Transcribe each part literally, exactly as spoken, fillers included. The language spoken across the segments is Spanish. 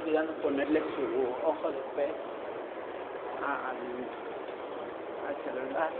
olvidando ponerle su ojo de pez al, al celular.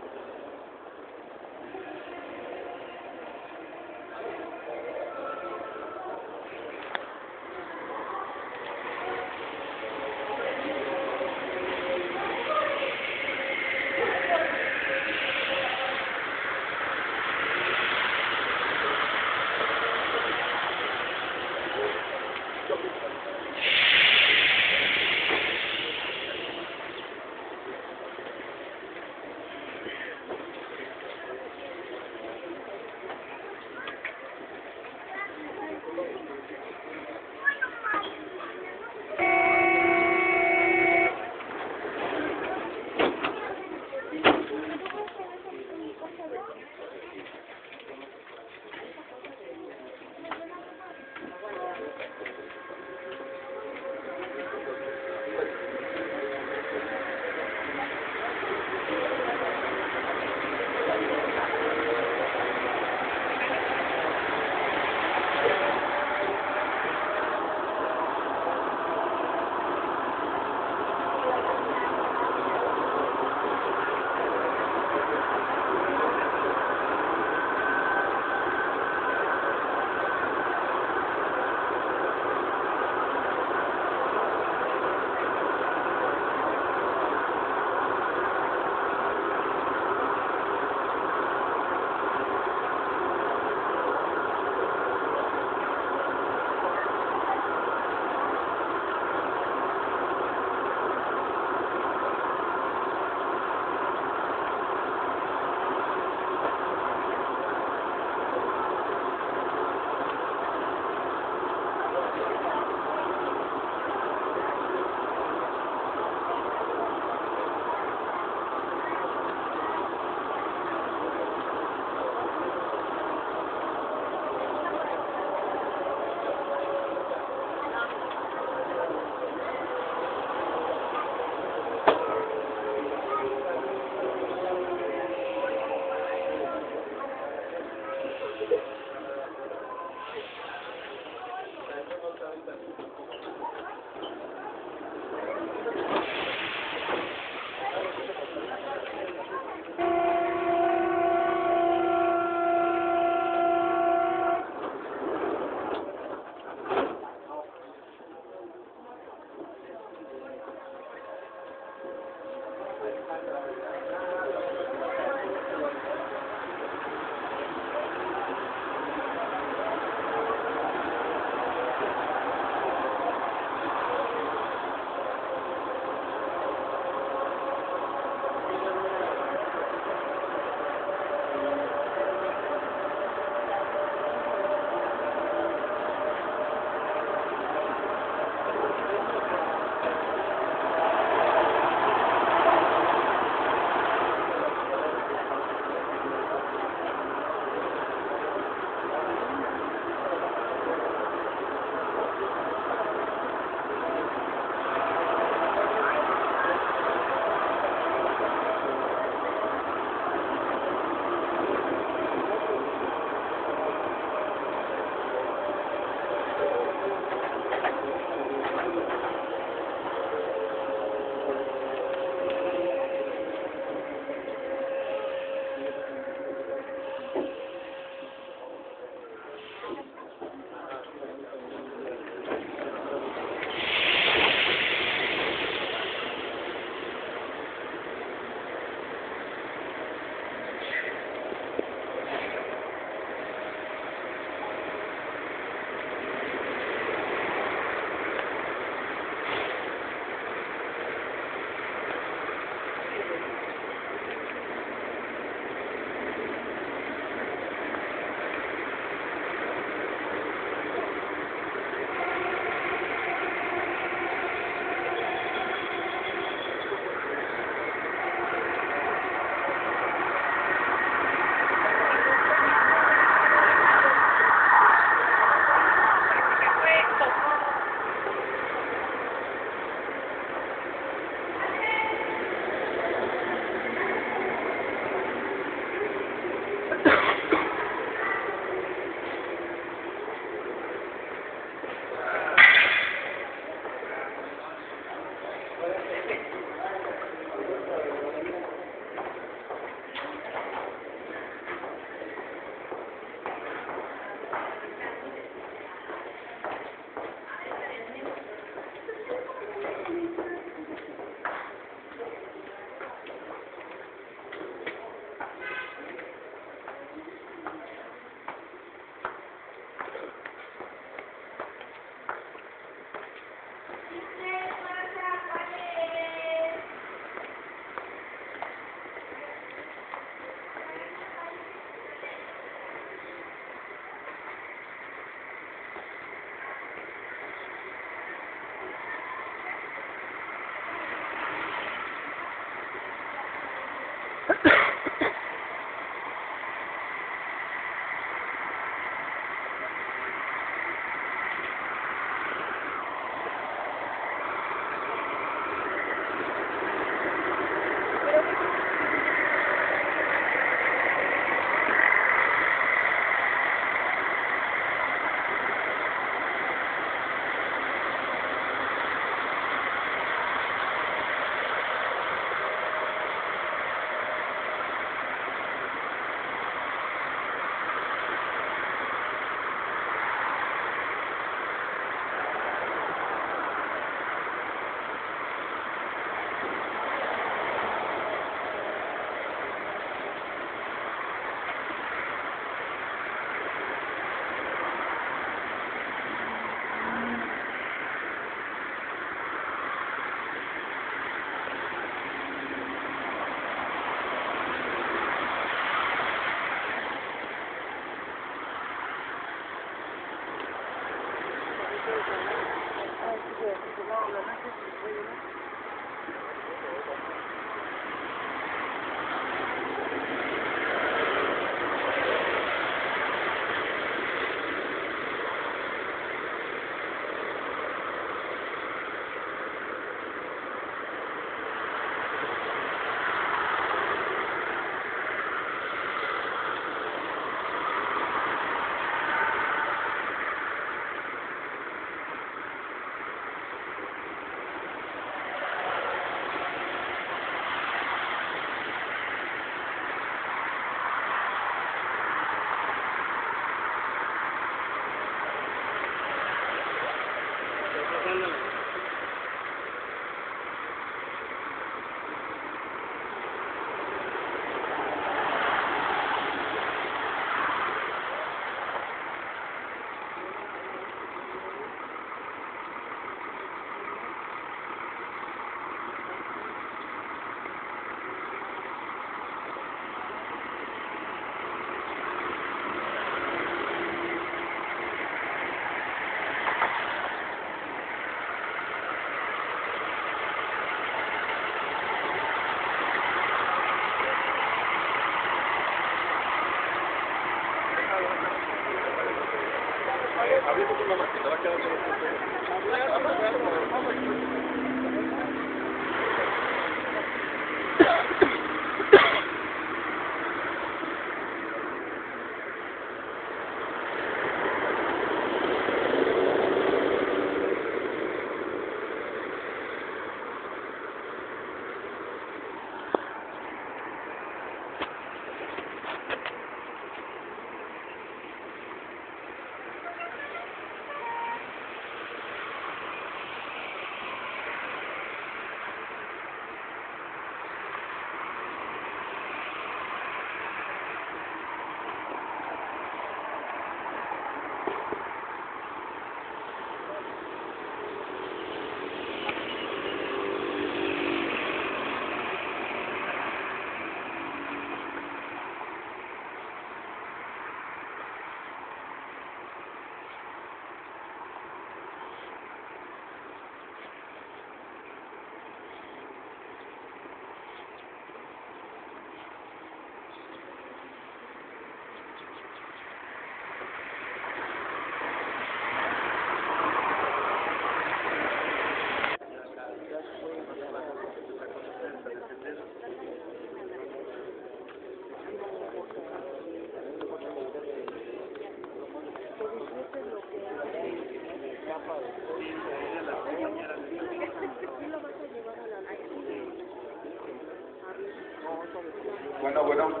Bueno, bueno,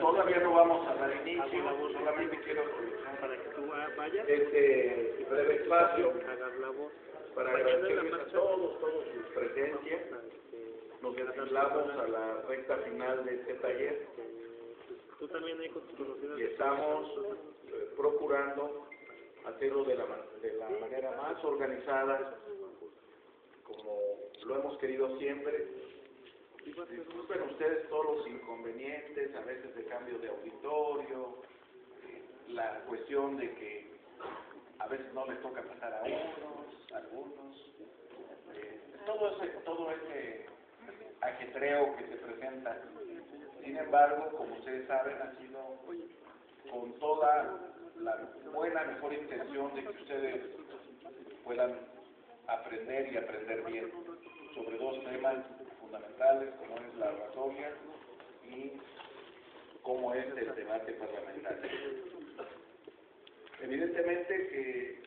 todavía no vamos a dar inicio, solamente quiero para que tú vayas este breve espacio para agradecerles a todos, todos sus presencias. Nos encarrilamos a la recta final de este taller y estamos procurando hacerlo de la, de la manera más organizada, como lo hemos querido siempre. Disculpen ustedes todos los inconvenientes, a veces de cambio de auditorio, la cuestión de que a veces no les toca pasar a unos, a algunos. Eh, todo ese, todo ese ajetreo que se presenta. Sin embargo, como ustedes saben, ha sido con toda la buena, mejor intención de que ustedes puedan aprender y aprender bien sobre dos temas fundamentales, como es la oratoria y como es el debate parlamentario. Evidentemente que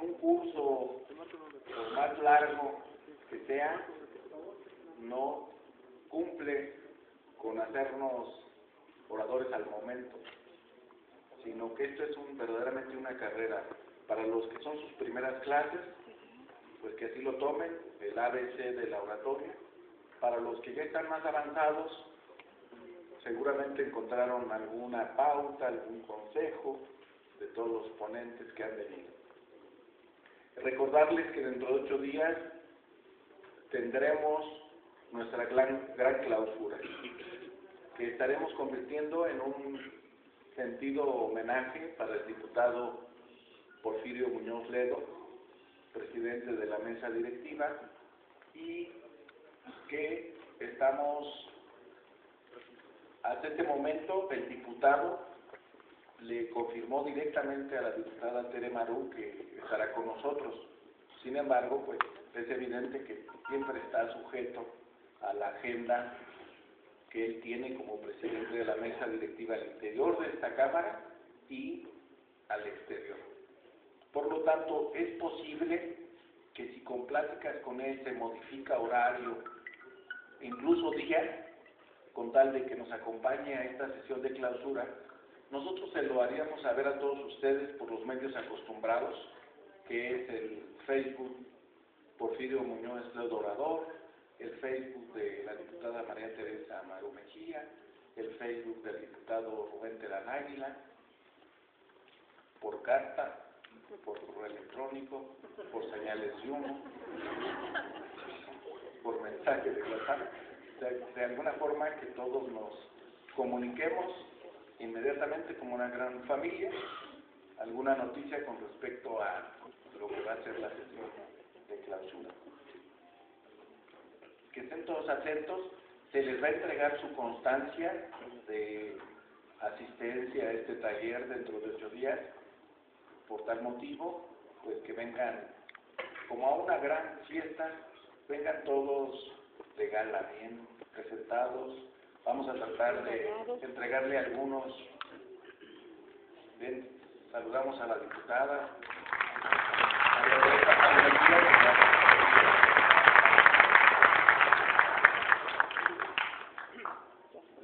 un curso, por más largo que sea, no cumple con hacernos oradores al momento, sino que esto es un, verdaderamente una carrera. Para los que son sus primeras clases, pues que así lo tomen, el A B C de la oratoria. Para los que ya están más avanzados, seguramente encontraron alguna pauta, algún consejo de todos los ponentes que han venido. Recordarles que dentro de ocho días tendremos nuestra gran, gran clausura, que estaremos convirtiendo en un sentido homenaje para el diputado Porfirio Muñoz Muñoz Ledo, presidente de la mesa directiva, y que estamos, hasta este momento, el diputado le confirmó directamente a la diputada Tere Marú que estará con nosotros. Sin embargo, pues es evidente que siempre está sujeto a la agenda que él tiene como presidente de la mesa directiva al interior de esta Cámara y al exterior. Por lo tanto, es posible que si con pláticas con él se modifica horario, incluso día, con tal de que nos acompañe a esta sesión de clausura, nosotros se lo haríamos saber a todos ustedes por los medios acostumbrados, que es el Facebook Porfirio Muñoz Ledo Obrador, el Facebook de la diputada María Teresa Marú Mejía, el Facebook del diputado Rubén Terán Águila, por carta, por correo electrónico, por señales de humo, por mensaje de WhatsApp, de, de alguna forma que todos nos comuniquemos inmediatamente como una gran familia, alguna noticia con respecto a lo que va a ser la sesión de clausura. Que estén todos atentos, se les va a entregar su constancia de asistencia a este taller dentro de ocho días. Por tal motivo, pues que vengan, como a una gran fiesta, vengan todos de gala, bien presentados. Vamos a tratar de entregarle algunos. Bien, saludamos a la diputada.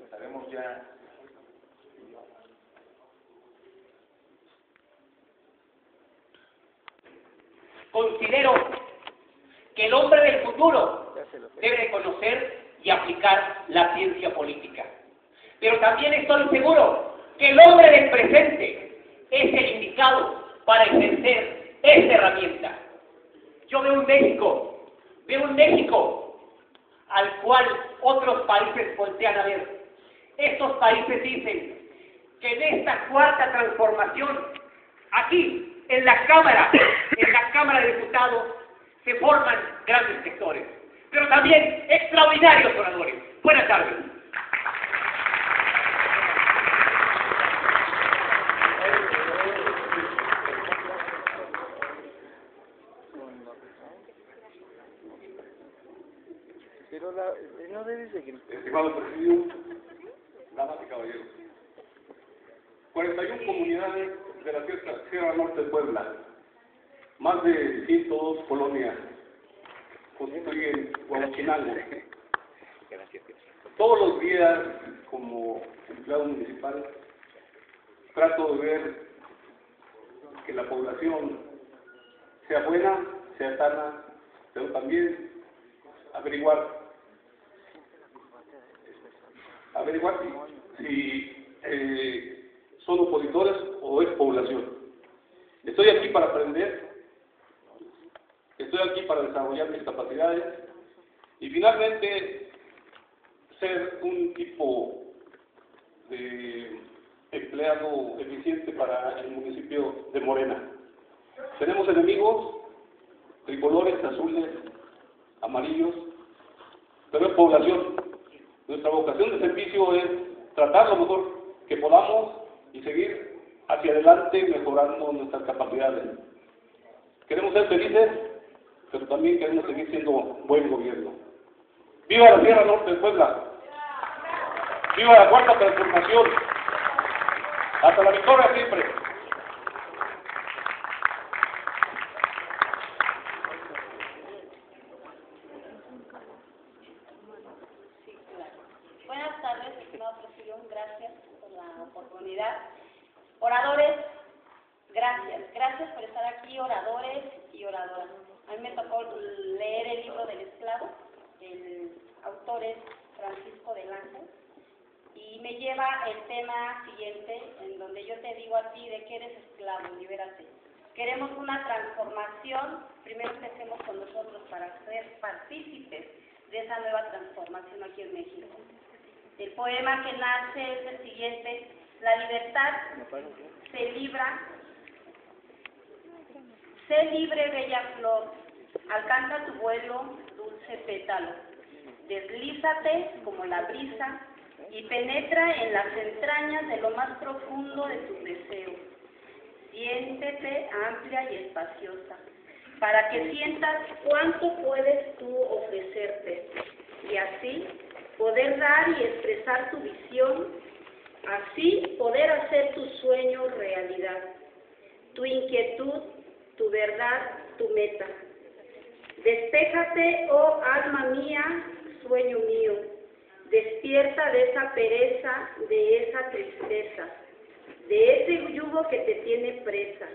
Estaremos ya... Considero que el hombre del futuro debe conocer y aplicar la ciencia política. Pero también estoy seguro que el hombre del presente es el indicado para ejercer esta herramienta. Yo veo un México, veo un México al cual otros países voltean a ver. Estos países dicen que en esta cuarta transformación, aquí, en la Cámara, en la Cámara de Diputados, se forman grandes sectores, pero también extraordinarios oradores. Buenas tardes. Pero la, no debes de gritar. Estimado presidium, damas y caballeros, cuarenta y una comunidades de la Sierra Norte de Puebla, más de ciento dos colonias constituyen Huauchinango. Todos los días, como empleado municipal, trato de ver que la población sea buena, sea sana, pero también averiguar averiguar si eh, son opositores o es población. Estoy aquí para aprender, estoy aquí para desarrollar mis capacidades y finalmente ser un tipo de empleado eficiente para el municipio de Morena. Tenemos enemigos tricolores, azules, amarillos, pero es población. Nuestra vocación de servicio es tratar lo mejor que podamos y seguir hacia adelante mejorando nuestras capacidades. Queremos ser felices, pero también queremos seguir siendo buen gobierno. ¡Viva la Sierra Norte de Puebla! ¡Viva la Cuarta Transformación! ¡Hasta la victoria siempre! Buenas tardes, estimado presidente, gracias por la oportunidad. Oradores, gracias, gracias por estar aquí, oradores y oradoras. A mí me tocó leer el libro del esclavo, el autor es Francisco de Ángel, y me lleva el tema siguiente, en donde yo te digo a ti de que eres esclavo, libérate. Queremos una transformación, primero empecemos con nosotros para ser partícipes de esa nueva transformación aquí en México. El poema que nace es el siguiente: la libertad se libra, Sé libre, bella flor, alcanza tu vuelo, dulce pétalo. Deslízate como la brisa y penetra en las entrañas de lo más profundo de tus deseos. Siéntete amplia y espaciosa, para que sientas cuánto puedes tú ofrecerte, y así poder dar y expresar tu visión, así poder hacer tus sueños realidad, tu inquietud, tu verdad, tu meta. Despéjate, oh alma mía, sueño mío, despierta de esa pereza, de esa tristeza, de ese yugo que te tiene presa.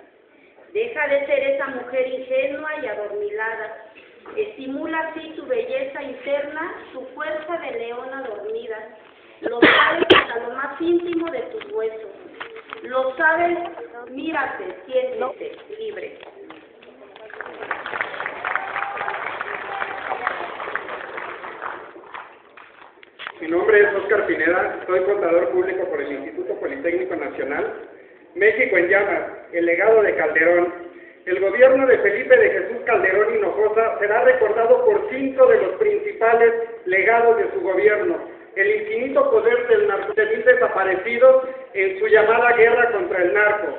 Deja de ser esa mujer ingenua y adormilada. Estimula así tu belleza interna, tu fuerza de leona dormida. Lo sabes hasta lo más íntimo de tus huesos. Lo sabes, mírate, siéntete libre. Mi nombre es Oscar Pineda, soy contador público por el Instituto Politécnico Nacional. México en llamas, el legado de Calderón. El gobierno de Felipe de Jesús Calderón Hinojosa será recordado por cinco de los principales legados de su gobierno: el infinito poder del narcotráfico desaparecido en su llamada guerra contra el narco,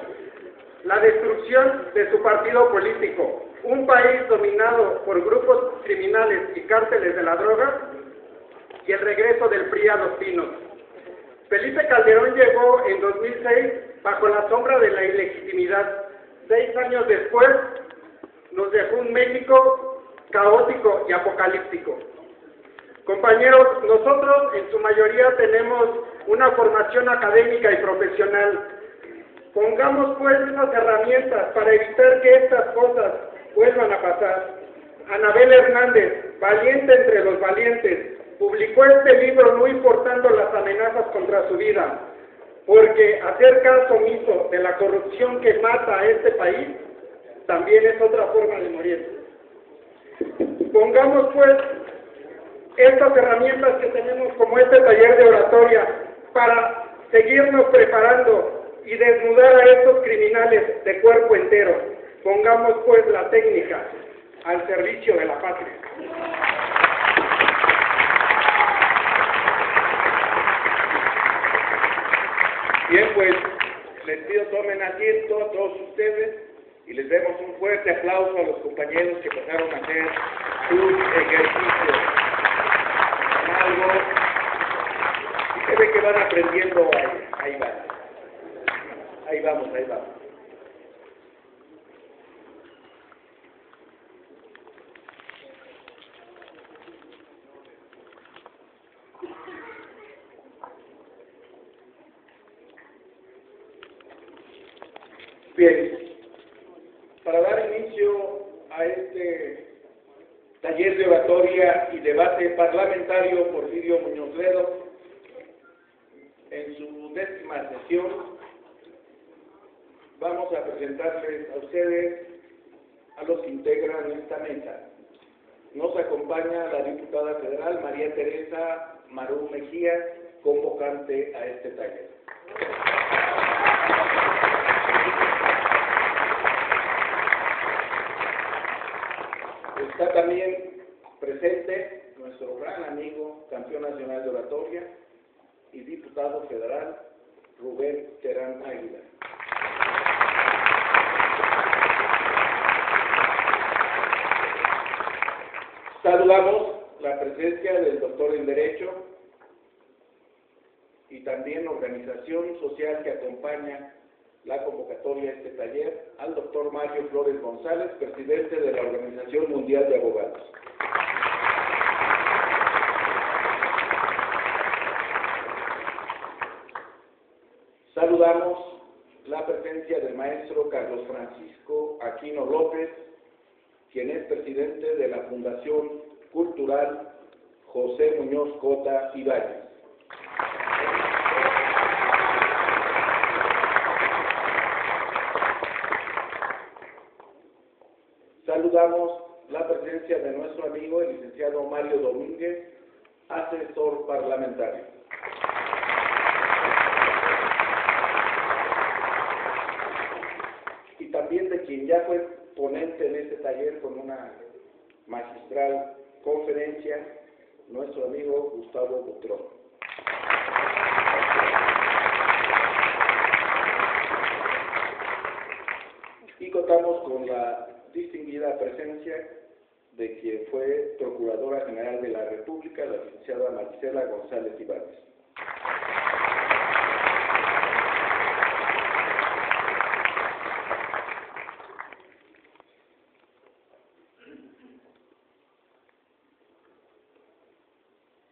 la destrucción de su partido político, un país dominado por grupos criminales y cárteles de la droga, y el regreso del P R I a los pinos. Felipe Calderón llegó en dos mil seis bajo la sombra de la ilegitimidad. Seis años después nos dejó un México caótico y apocalíptico. Compañeros, nosotros en su mayoría tenemos una formación académica y profesional. Pongamos pues unas herramientas para evitar que estas cosas vuelvan a pasar. Anabel Hernández, valiente entre los valientes, publicó este libro no importando las amenazas contra su vida, porque hacer caso omiso de la corrupción que mata a este país también es otra forma de morir. Pongamos pues estas herramientas que tenemos, como este taller de oratoria, para seguirnos preparando y desnudar a estos criminales de cuerpo entero. Pongamos pues la técnica al servicio de la patria. Bien, pues, les pido tomen asiento a todos ustedes y les demos un fuerte aplauso a los compañeros que pasaron a hacer sus ejercicios. Algo, y se ve que van aprendiendo, ahí, ahí van. Ahí vamos, ahí vamos. Bien, para dar inicio a este taller de oratoria y debate parlamentario Porfirio Muñoz Ledo, en su décima sesión, vamos a presentarles a ustedes a los que integran esta mesa. Nos acompaña la diputada federal María Teresa Marú Mejía, convocante a este taller. Está también presente nuestro gran amigo, campeón nacional de oratoria y diputado federal, Rubén Terán Águila. Saludamos la presencia del doctor en Derecho y también organización social que acompaña la convocatoria de este taller, al doctor Mario Flores González, presidente de la Organización Mundial de Abogados. Saludamos la presencia del maestro Carlos Francisco Aquino López, quien es presidente de la Fundación Cultural José Muñoz Cota y Valle. Saludamos la presencia de nuestro amigo, el licenciado Mario Domínguez, asesor parlamentario. Y también de quien ya fue ponente en este taller con una magistral conferencia, nuestro amigo Gustavo Bultrón. Y contamos con la distinguida presencia de quien fue Procuradora General de la República, la licenciada Marisela González Ibáñez.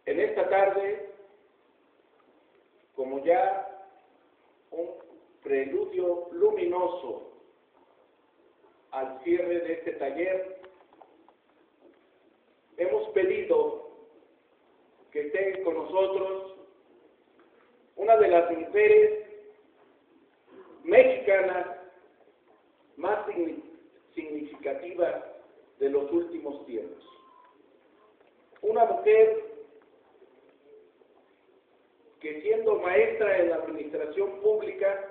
En esta tarde, como ya un preludio luminoso al cierre de este taller, hemos pedido que esté con nosotros una de las mujeres mexicanas más significativas de los últimos tiempos. Una mujer que, siendo maestra en la administración pública,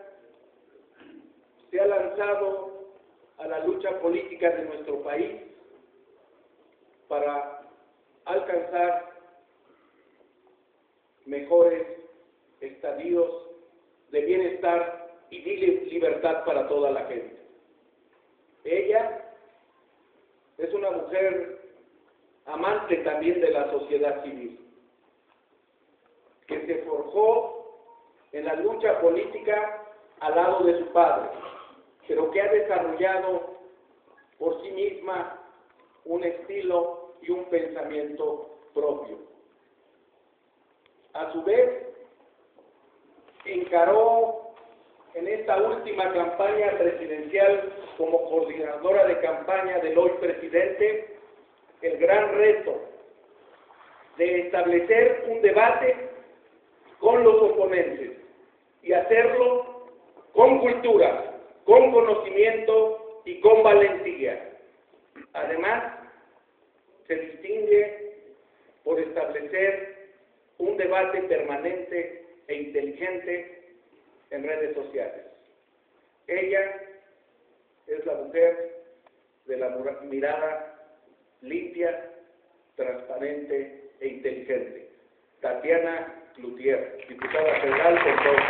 se ha lanzado a la lucha política de nuestro país para alcanzar mejores estadios de bienestar y libertad para toda la gente. Ella es una mujer amante también de la sociedad civil, que se forjó en la lucha política al lado de su padre, pero que ha desarrollado por sí misma un estilo y un pensamiento propio. A su vez, encaró en esta última campaña presidencial como coordinadora de campaña del hoy presidente el gran reto de establecer un debate con los oponentes y hacerlo con cultura, con conocimiento y con valentía. Además, se distingue por establecer un debate permanente e inteligente en redes sociales. Ella es la mujer de la mirada limpia, transparente e inteligente. Tatiana Clouthier, diputada federal por todos.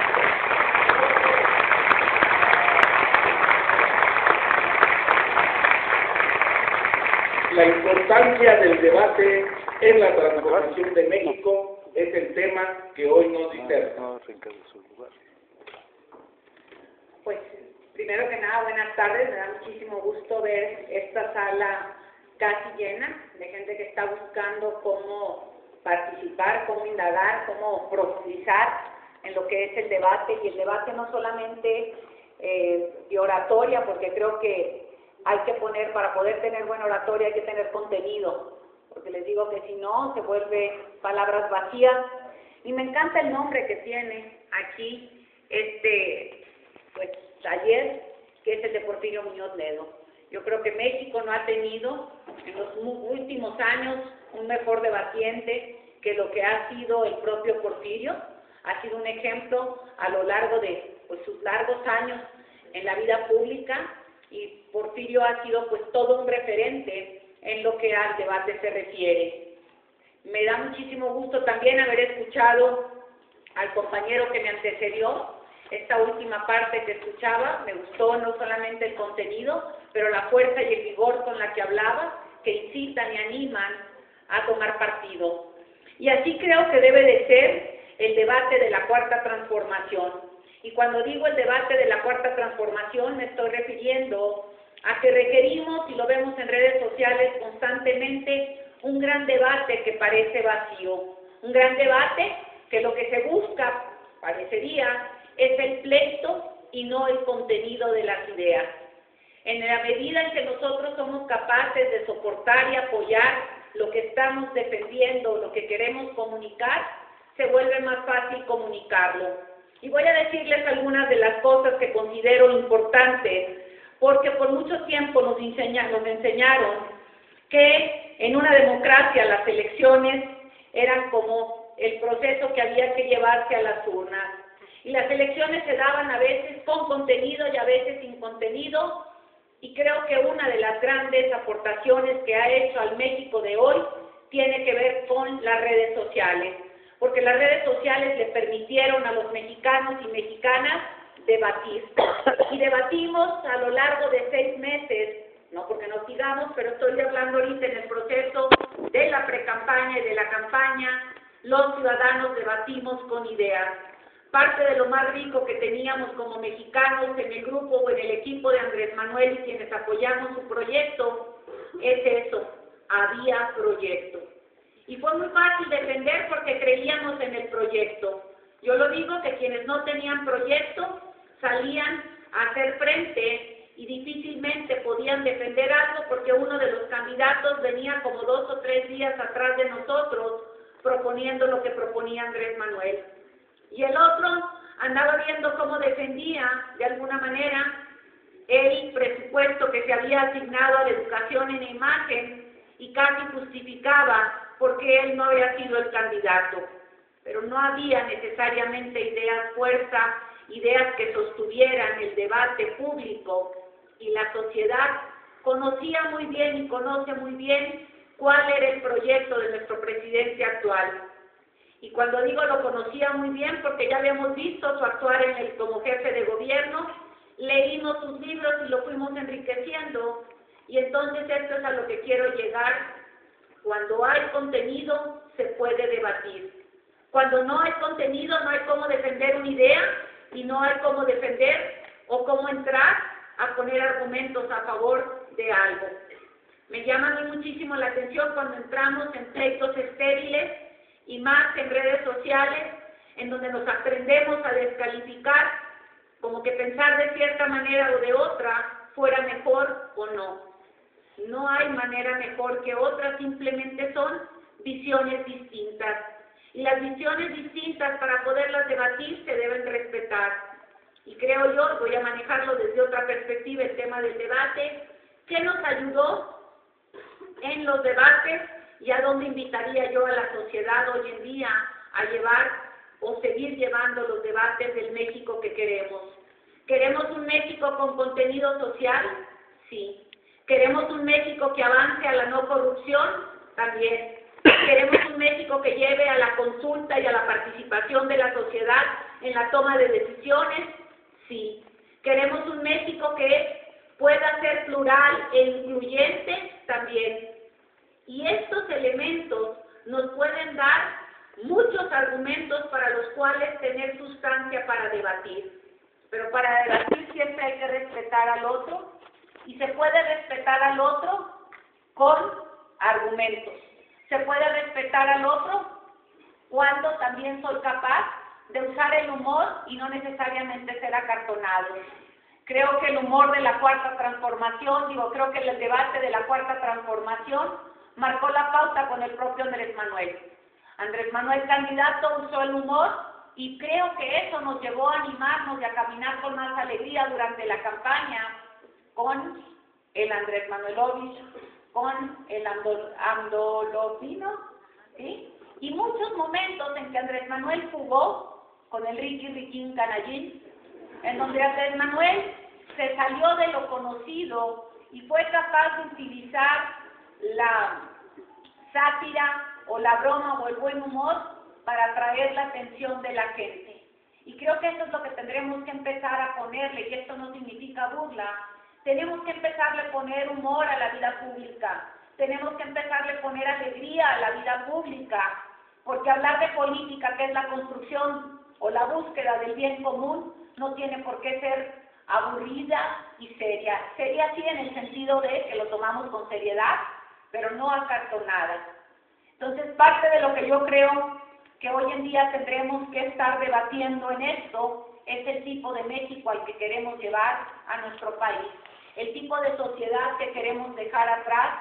La importancia del debate en la transformación de México es el tema que hoy nos interesa. Pues, primero que nada, buenas tardes. Me da muchísimo gusto ver esta sala casi llena de gente que está buscando cómo participar, cómo indagar, cómo profundizar en lo que es el debate. Y el debate no solamente eh, de oratoria, porque creo que hay que poner, para poder tener buena oratoria, hay que tener contenido, porque les digo que si no, se vuelve palabras vacías. Y me encanta el nombre que tiene aquí este pues, taller, que es el de Porfirio Muñoz Ledo. Yo creo que México no ha tenido en los últimos años un mejor debatiente que lo que ha sido el propio Porfirio. Ha sido un ejemplo a lo largo de pues, sus largos años en la vida pública, y Porfirio ha sido pues todo un referente en lo que al debate se refiere. Me da muchísimo gusto también haber escuchado al compañero que me antecedió. Esta última parte que escuchaba me gustó, no solamente el contenido, pero la fuerza y el vigor con la que hablaba, que incitan y animan a tomar partido. Y así creo que debe de ser el debate de la Cuarta Transformación. Y cuando digo el debate de la Cuarta Transformación, me estoy refiriendo a que requerimos, y lo vemos en redes sociales constantemente, un gran debate que parece vacío. Un gran debate que lo que se busca, parecería, es el pleito y no el contenido de las ideas. En la medida en que nosotros somos capaces de soportar y apoyar lo que estamos defendiendo, lo que queremos comunicar, se vuelve más fácil comunicarlo. Y voy a decirles algunas de las cosas que considero importantes, porque por mucho tiempo nos enseñaron, nos enseñaron que en una democracia las elecciones eran como el proceso que había que llevarse a las urnas. Y las elecciones se daban a veces con contenido y a veces sin contenido, Y creo que una de las grandes aportaciones que ha hecho al México de hoy tiene que ver con las redes sociales, porque las redes sociales le permitieron a los mexicanos y mexicanas debatir. Y debatimos a lo largo de seis meses, no porque nos digamos, pero estoy hablando ahorita en el proceso de la precampaña y de la campaña, los ciudadanos debatimos con ideas. Parte de lo más rico que teníamos como mexicanos en el grupo o en el equipo de Andrés Manuel y quienes apoyamos su proyecto es eso, había proyecto. Y fue muy fácil defender porque creíamos en el proyecto. Yo lo digo que quienes no tenían proyecto salían a hacer frente y difícilmente podían defender algo porque uno de los candidatos venía como dos o tres días atrás de nosotros proponiendo lo que proponía Andrés Manuel. Y el otro andaba viendo cómo defendía, de alguna manera, el presupuesto que se había asignado a la educación en imagen y casi justificaba por qué él no había sido el candidato. Pero no había necesariamente ideas fuerza, ideas que sostuvieran el debate público y la sociedad conocía muy bien y conoce muy bien cuál era el proyecto de nuestro presidente actual. Y cuando digo lo conocía muy bien, porque ya habíamos visto su actuar en el, como jefe de gobierno, leímos sus libros y lo fuimos enriqueciendo. Y entonces esto es a lo que quiero llegar. Cuando hay contenido, se puede debatir. Cuando no hay contenido, no hay cómo defender una idea, y no hay cómo defender o cómo entrar a poner argumentos a favor de algo. Me llama a mí muchísimo la atención cuando entramos en pleitos estériles, y más en redes sociales, en donde nos aprendemos a descalificar, como que pensar de cierta manera o de otra fuera mejor o no. No hay manera mejor que otra, simplemente son visiones distintas. Y las visiones distintas, para poderlas debatir, se deben respetar. Y creo yo, voy a manejarlo desde otra perspectiva, el tema del debate, que nos ayudó en los debates, y a dónde invitaría yo a la sociedad hoy en día a llevar o seguir llevando los debates del México que queremos. ¿Queremos un México con contenido social? Sí. ¿Queremos un México que avance a la no corrupción? También. ¿Queremos un México que lleve a la consulta y a la participación de la sociedad en la toma de decisiones? Sí. ¿Queremos un México que pueda ser plural e incluyente? También. Y estos elementos nos pueden dar muchos argumentos para los cuales tener sustancia para debatir. Pero para debatir siempre hay que respetar al otro, y se puede respetar al otro con argumentos. Se puede respetar al otro cuando también soy capaz de usar el humor y no necesariamente ser acartonado. Creo que el humor de la Cuarta Transformación, digo, creo que el debate de la Cuarta Transformación marcó la pauta con el propio Andrés Manuel. Andrés Manuel, candidato, usó el humor y creo que eso nos llevó a animarnos y a caminar con más alegría durante la campaña con el Andrés Manuelovich, con el Amdolofino, ¿sí? Y muchos momentos en que Andrés Manuel jugó con el Ricky Ricky King Canallín, en donde Andrés Manuel se salió de lo conocido y fue capaz de utilizar la sátira o la broma o el buen humor para atraer la atención de la gente. Y creo que esto es lo que tendremos que empezar a ponerle, y esto no significa burla, tenemos que empezarle a poner humor a la vida pública, tenemos que empezarle a poner alegría a la vida pública, porque hablar de política, que es la construcción o la búsqueda del bien común, no tiene por qué ser aburrida y seria. Seria sí en el sentido de que lo tomamos con seriedad, pero no acartonada. Entonces, parte de lo que yo creo que hoy en día tendremos que estar debatiendo en esto es el tipo de México al que queremos llevar a nuestro país, el tipo de sociedad que queremos dejar atrás,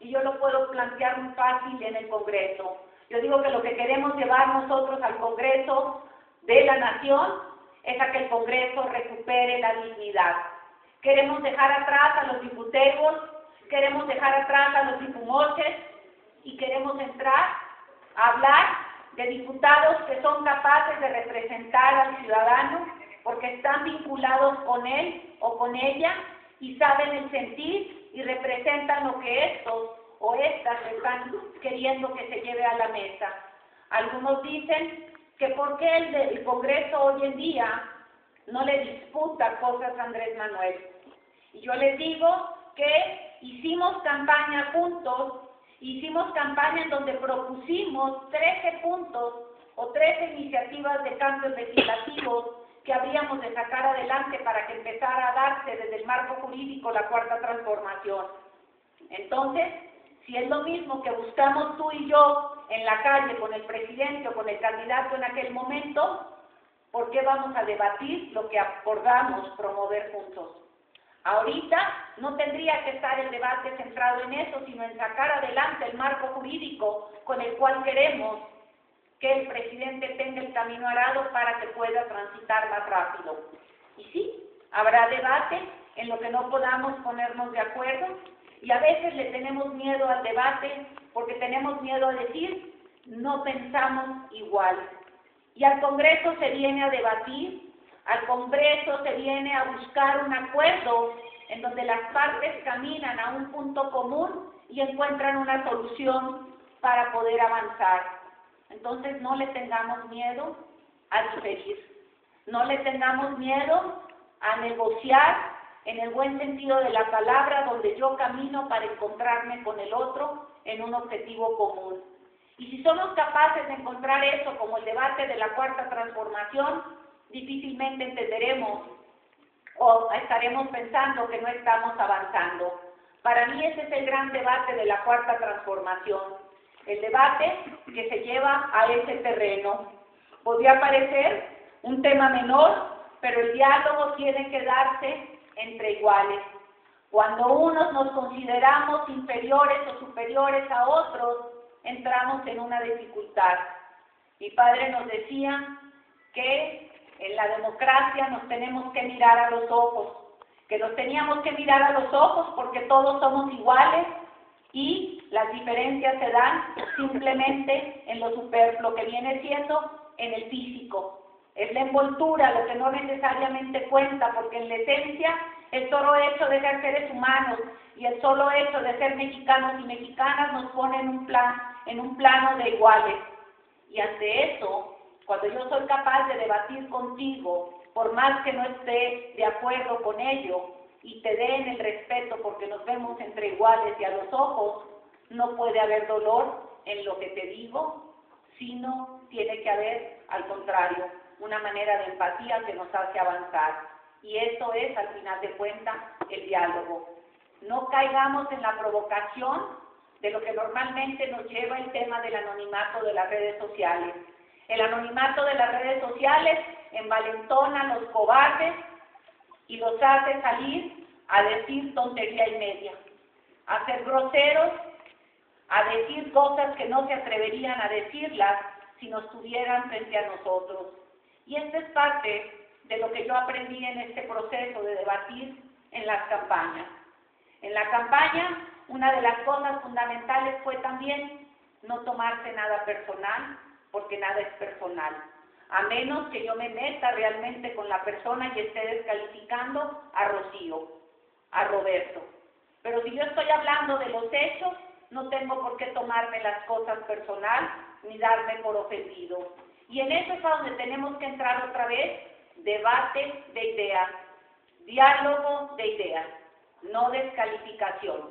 y yo lo puedo plantear muy fácil en el Congreso. Yo digo que lo que queremos llevar nosotros al Congreso de la Nación es a que el Congreso recupere la dignidad. Queremos dejar atrás a los diputados, queremos dejar atrás a los dipumoches y queremos entrar a hablar de diputados que son capaces de representar al ciudadano porque están vinculados con él o con ella y saben el sentir y representan lo que estos o estas están queriendo que se lleve a la mesa. Algunos dicen que por qué el, el Congreso hoy en día no le disputa cosas a Andrés Manuel. Y yo les digo que hicimos campaña juntos, hicimos campaña en donde propusimos trece puntos o trece iniciativas de cambios legislativos que habríamos de sacar adelante para que empezara a darse desde el marco jurídico la Cuarta Transformación. Entonces, si es lo mismo que buscamos tú y yo en la calle con el presidente o con el candidato en aquel momento, ¿por qué vamos a debatir lo que acordamos promover juntos? Ahorita no tendría que estar el debate centrado en eso, sino en sacar adelante el marco jurídico con el cual queremos que el presidente tenga el camino arado para que pueda transitar más rápido. Y sí, habrá debate en lo que no podamos ponernos de acuerdo, y a veces le tenemos miedo al debate porque tenemos miedo a decir, no pensamos igual. Y al Congreso se viene a debatir, al Congreso se viene a buscar un acuerdo en donde las partes caminan a un punto común y encuentran una solución para poder avanzar. Entonces no le tengamos miedo a diferir, no le tengamos miedo a negociar en el buen sentido de la palabra, donde yo camino para encontrarme con el otro en un objetivo común. Y si somos capaces de encontrar eso como el debate de la Cuarta Transformación, difícilmente entenderemos o estaremos pensando que no estamos avanzando. Para mí ese es el gran debate de la Cuarta Transformación. El debate que se lleva a ese terreno. Podría parecer un tema menor, pero el diálogo tiene que darse entre iguales. Cuando unos nos consideramos inferiores o superiores a otros, entramos en una dificultad. Mi padre nos decía que en la democracia nos tenemos que mirar a los ojos, que nos teníamos que mirar a los ojos porque todos somos iguales, y las diferencias se dan simplemente en lo superfluo, que viene siendo en el físico. Es la envoltura lo que no necesariamente cuenta, porque en la esencia el solo hecho de ser seres humanos y el solo hecho de ser mexicanos y mexicanas nos pone en un, plan, en un plano de iguales. Y ante eso, cuando yo soy capaz de debatir contigo, por más que no esté de acuerdo con ello, y te den el respeto porque nos vemos entre iguales y a los ojos, no puede haber dolor en lo que te digo, sino tiene que haber, al contrario, una manera de empatía que nos hace avanzar. Y eso es, al final de cuentas, el diálogo. No caigamos en la provocación de lo que normalmente nos lleva el tema del anonimato de las redes sociales. El anonimato de las redes sociales envalentona a los cobardes y los hace salir a decir tontería y media, a ser groseros, a decir cosas que no se atreverían a decirlas si nos tuvieran frente a nosotros. Y esta es parte de lo que yo aprendí en este proceso de debatir en las campañas. En la campaña, una de las cosas fundamentales fue también no tomarse nada personal, porque nada es personal. A menos que yo me meta realmente con la persona y esté descalificando a Rocío, a Roberto. Pero si yo estoy hablando de los hechos, no tengo por qué tomarme las cosas personal ni darme por ofendido. Y en eso es a donde tenemos que entrar otra vez, debate de ideas, diálogo de ideas, no descalificación.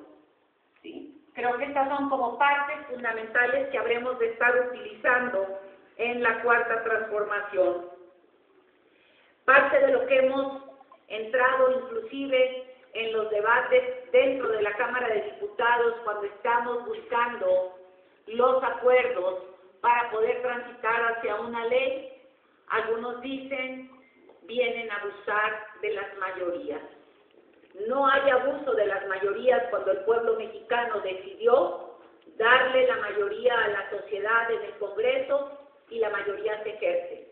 ¿Sí? Creo que estas son como partes fundamentales que habremos de estar utilizando en la Cuarta Transformación. Parte de lo que hemos entrado inclusive en los debates dentro de la Cámara de Diputados cuando estamos buscando los acuerdos para poder transitar hacia una ley, algunos dicen, vienen a abusar de las mayorías. No hay abuso de las mayorías cuando el pueblo mexicano decidió darle la mayoría a la sociedad en el Congreso, y la mayoría se ejerce.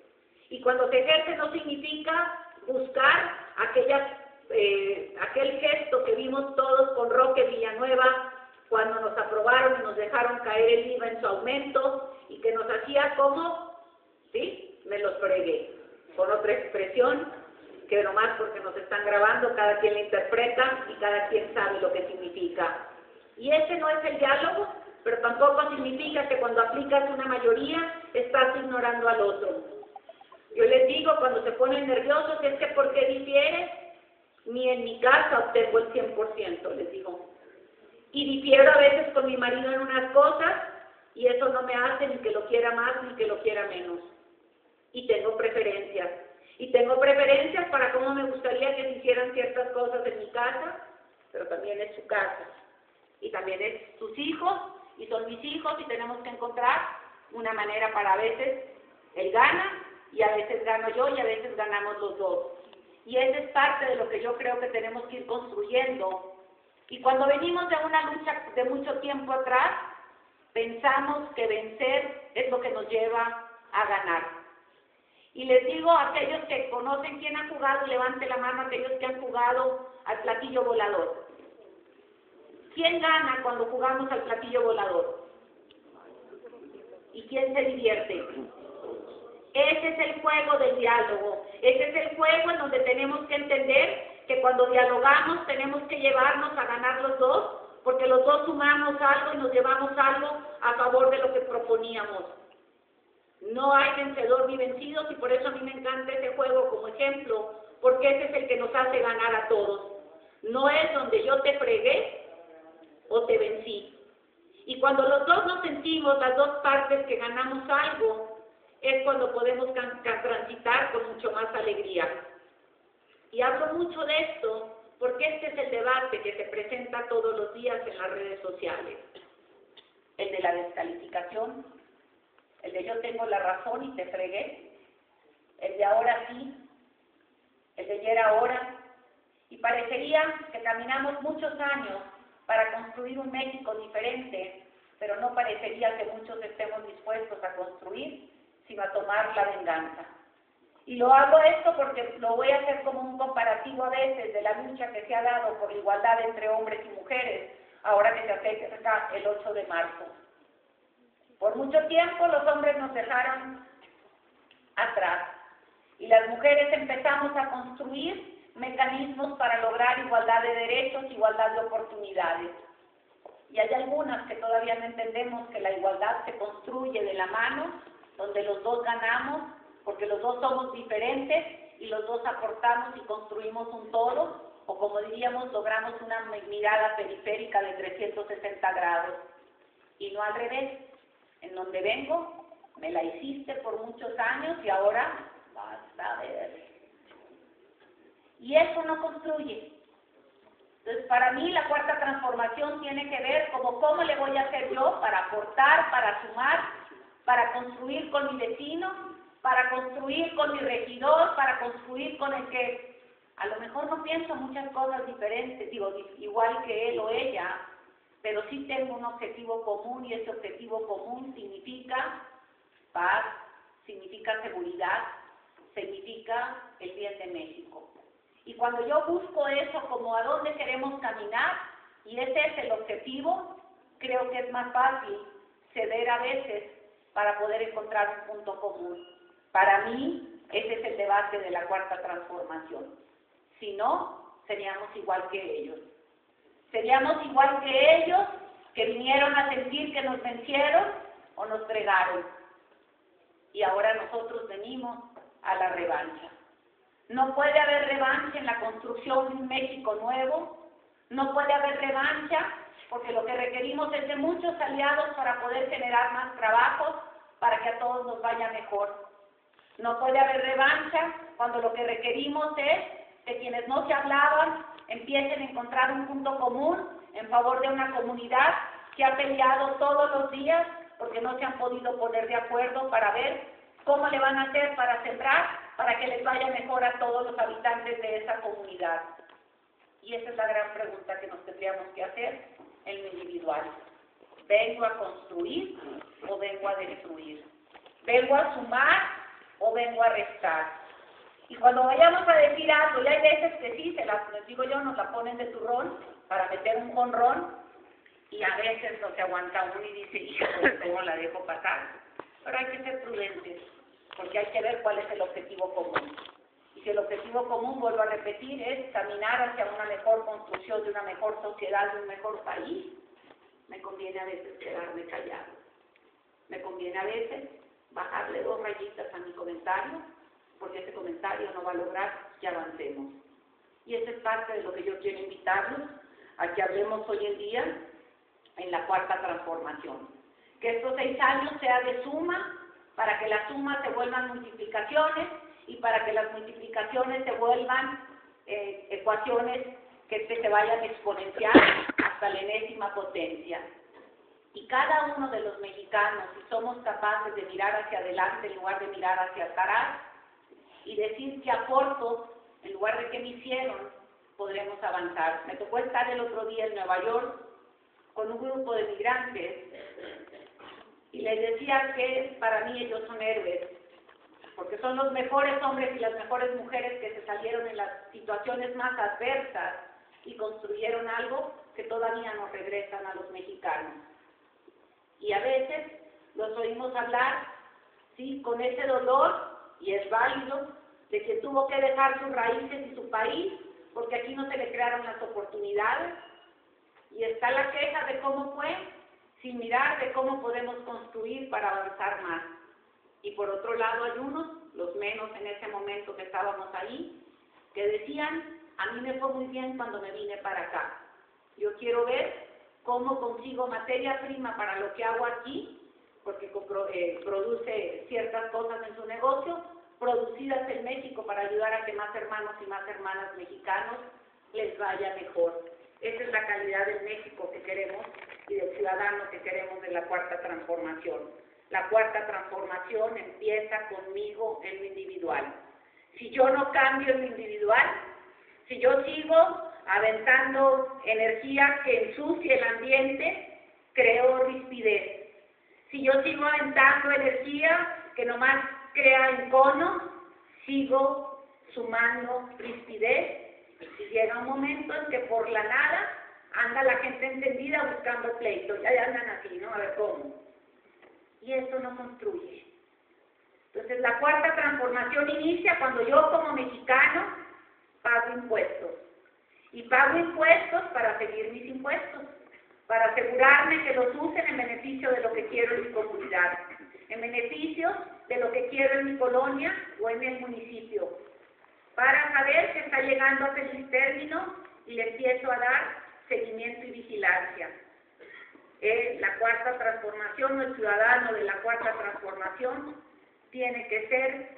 Y cuando se ejerce no significa buscar aquella, eh, aquel gesto que vimos todos con Roque Villanueva cuando nos aprobaron y nos dejaron caer el I V A en su aumento y que nos hacía como, ¿sí? Me los fregué, con otra expresión, que nomás porque nos están grabando, cada quien la interpreta y cada quien sabe lo que significa. Y ese no es el diálogo, pero tampoco significa que cuando aplicas una mayoría estás ignorando al otro. Yo les digo, cuando se ponen nerviosos, es que porque difieres, ni en mi casa obtengo el cien por ciento, les digo. Y difiero a veces con mi marido en unas cosas, y eso no me hace ni que lo quiera más ni que lo quiera menos. Y tengo preferencias. Y tengo preferencias para cómo me gustaría que se hicieran ciertas cosas en mi casa, pero también es su casa. Y también es sus hijos, y son mis hijos, y tenemos que encontrar una manera para a veces él gana, y a veces gano yo, y a veces ganamos los dos. Y esa es parte de lo que yo creo que tenemos que ir construyendo. Y cuando venimos de una lucha de mucho tiempo atrás, pensamos que vencer es lo que nos lleva a ganar. Y les digo a aquellos que conocen quién ha jugado, levante la mano, aquellos que han jugado al platillo volador. ¿Quién gana cuando jugamos al platillo volador? ¿Y quién se divierte? Ese es el juego del diálogo. Ese es el juego en donde tenemos que entender que cuando dialogamos tenemos que llevarnos a ganar los dos, porque los dos sumamos algo y nos llevamos algo a favor de lo que proponíamos. No hay vencedor ni vencidos, y por eso a mí me encanta este juego como ejemplo, porque ese es el que nos hace ganar a todos. No es donde yo te fregué o te vencí. Y cuando los dos nos sentimos, las dos partes, que ganamos algo, es cuando podemos transitar con mucho más alegría. Y hablo mucho de esto porque este es el debate que se presenta todos los días en las redes sociales. El de la descalificación, el de yo tengo la razón y te fregué, el de ahora sí, el de ayer ahora. Y parecería que caminamos muchos años para construir un México diferente, pero no parecería que muchos estemos dispuestos a construir, sino a tomar la venganza. Y lo hago esto porque lo voy a hacer como un comparativo a veces de la lucha que se ha dado por la igualdad entre hombres y mujeres, ahora que se acerca el ocho de marzo. Por mucho tiempo los hombres nos dejaron atrás y las mujeres empezamos a construir mecanismos para lograr igualdad de derechos, igualdad de oportunidades. Y hay algunas que todavía no entendemos que la igualdad se construye de la mano, donde los dos ganamos, porque los dos somos diferentes y los dos aportamos y construimos un todo, o como diríamos, logramos una mirada periférica de trescientos sesenta grados. Y no al revés, en donde vengo, me la hiciste por muchos años y ahora vas a ver. Y eso no construye. Entonces, para mí la cuarta transformación tiene que ver como cómo le voy a hacer yo para aportar, para sumar, para construir con mi vecino, para construir con mi regidor, para construir con el que a lo mejor no pienso muchas cosas diferentes, digo, igual que él o ella, pero sí tengo un objetivo común, y ese objetivo común significa paz, significa seguridad, significa el bien de México. Y cuando yo busco eso como a dónde queremos caminar, y ese es el objetivo, creo que es más fácil ceder a veces para poder encontrar un punto común. Para mí, ese es el debate de la cuarta transformación. Si no, seríamos igual que ellos. Seríamos igual que ellos, que vinieron a sentir que nos vencieron o nos fregaron. Y ahora nosotros venimos a la revancha. No puede haber revancha en la construcción de un México nuevo. No puede haber revancha porque lo que requerimos es de muchos aliados para poder generar más trabajos, para que a todos nos vaya mejor. No puede haber revancha cuando lo que requerimos es que quienes no se hablaban empiecen a encontrar un punto común en favor de una comunidad que ha peleado todos los días porque no se han podido poner de acuerdo para ver cómo le van a hacer para sembrar, para que les vaya mejor a todos los habitantes de esa comunidad. Y esa es la gran pregunta que nos tendríamos que hacer en lo individual. ¿Vengo a construir o vengo a destruir? ¿Vengo a sumar o vengo a restar? Y cuando vayamos a decir algo, y hay veces que sí, se las, les digo yo, nos la ponen de turrón para meter un jonrón, y a veces no se aguanta uno y dice, hija, ¿cómo la dejo pasar? Pero hay que ser prudentes, porque hay que ver cuál es el objetivo común. y que el objetivo común, vuelvo a repetir, es caminar hacia una mejor construcción de una mejor sociedad, de un mejor país, me conviene a veces quedarme callado. Me conviene a veces bajarle dos rayitas a mi comentario, porque ese comentario no va a lograr que avancemos. Y esa es parte de lo que yo quiero invitarlos a que hablemos hoy en día en la Cuarta Transformación. Que estos seis años sea de suma, para que las sumas se vuelvan multiplicaciones y para que las multiplicaciones se vuelvan eh, ecuaciones que se vayan exponenciando hasta la enésima potencia. Y cada uno de los mexicanos, si somos capaces de mirar hacia adelante en lugar de mirar hacia atrás y decir que aporto en lugar de que me hicieron, podremos avanzar. Me tocó estar el otro día en Nueva York con un grupo de migrantes y les decía que para mí ellos son héroes, porque son los mejores hombres y las mejores mujeres que se salieron en las situaciones más adversas y construyeron algo que todavía nos regresan a los mexicanos. Y a veces los oímos hablar, sí, con ese dolor, y es válido, de quien tuvo que dejar sus raíces y su país, porque aquí no se le crearon las oportunidades, y está la queja de cómo fue, sin mirar de cómo podemos construir para avanzar más. Y por otro lado hay unos, los menos en ese momento que estábamos ahí, que decían, a mí me fue muy bien cuando me vine para acá. Yo quiero ver cómo consigo materia prima para lo que hago aquí, porque produce ciertas cosas en su negocio, producidas en México para ayudar a que más hermanos y más hermanas mexicanos les vaya mejor. Esa es la calidad del México que queremos y del ciudadano que queremos de la Cuarta Transformación. La Cuarta Transformación empieza conmigo en lo individual. Si yo no cambio en lo individual, si yo sigo aventando energía que ensucie el ambiente, creo rispidez. Si yo sigo aventando energía que nomás crea encono, sigo sumando rispidez. Y llega un momento en que por la nada anda la gente encendida buscando pleitos. Ya andan así, ¿no? A ver cómo. Y eso no construye. Entonces la Cuarta Transformación inicia cuando yo como mexicano pago impuestos. Y pago impuestos para seguir mis impuestos, para asegurarme que los usen en beneficio de lo que quiero en mi comunidad, en beneficio de lo que quiero en mi colonia o en el municipio, para saber que está llegando a feliz término y le empiezo a dar seguimiento y vigilancia. Eh, la Cuarta Transformación, el ciudadano de la Cuarta Transformación tiene que ser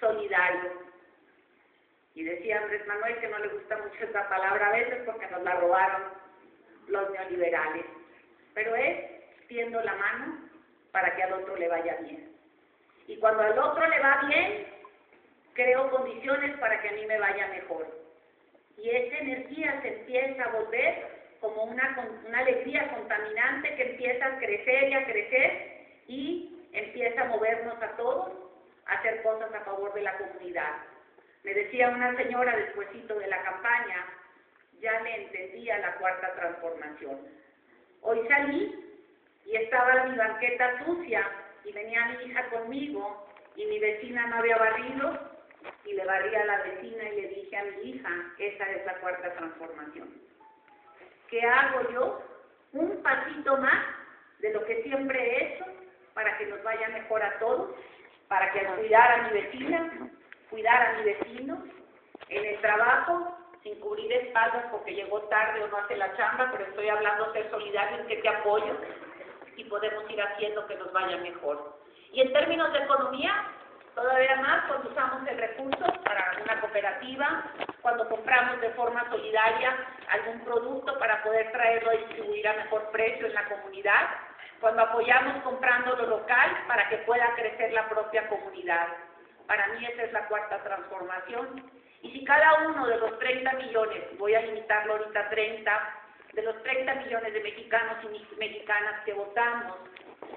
solidario. Y decía Andrés Manuel que no le gusta mucho esta palabra a veces porque nos la robaron los neoliberales. Pero es tiendo la mano para que al otro le vaya bien. Y cuando al otro le va bien, creo condiciones para que a mí me vaya mejor. Y esa energía se empieza a volver como una, una alegría contaminante que empieza a crecer y a crecer y empieza a movernos a todos a hacer cosas a favor de la comunidad. Me decía una señora despuesito de la campaña, ya le entendía la Cuarta Transformación. Hoy salí y estaba mi banqueta sucia y venía mi hija conmigo y mi vecina no había barrido y le barrí a la vecina y le dije a mi hija, esa es la Cuarta Transformación. ¿Qué hago yo? Un pasito más de lo que siempre he hecho para que nos vaya mejor a todos, para que al cuidar a mi vecina, cuidar a mi vecino, en el trabajo, sin cubrir espaldas porque llegó tarde o no hace la chamba, pero estoy hablando de ser solidario en que te apoyo y podemos ir haciendo que nos vaya mejor. Y en términos de economía, todavía más cuando usamos el recurso para una cooperativa, cuando compramos de forma solidaria algún producto para poder traerlo y distribuir a mejor precio en la comunidad, cuando apoyamos comprando lo local para que pueda crecer la propia comunidad. Para mí esa es la Cuarta Transformación. Y si cada uno de los treinta millones, voy a limitarlo ahorita a treinta, de los treinta millones de mexicanos y mexicanas que votamos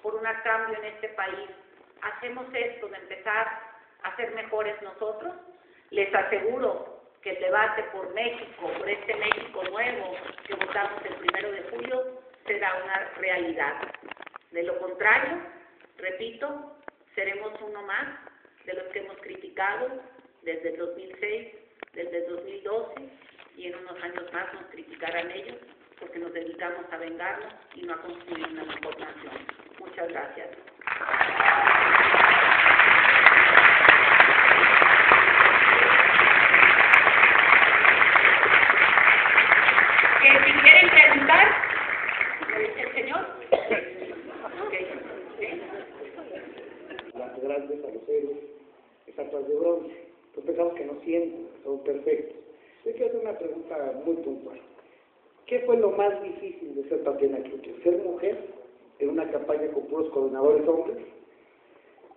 por un cambio en este país, hacemos esto de empezar a ser mejores nosotros, les aseguro que el debate por México, por este México nuevo que votamos el primero de julio, será una realidad. De lo contrario, repito, seremos uno más de los que hemos criticado, desde el dos mil seis, desde el dos mil doce, y en unos años más nos criticarán ellos porque nos dedicamos a vengarnos y no a construir una mejor nación. Muchas gracias. De bronce, pues pensamos que no sienten, son perfectos. Yo quiero hacer una pregunta muy puntual. ¿Qué fue lo más difícil de ser Tatiana Clouthier? ¿Ser mujer en una campaña con puros coordinadores hombres?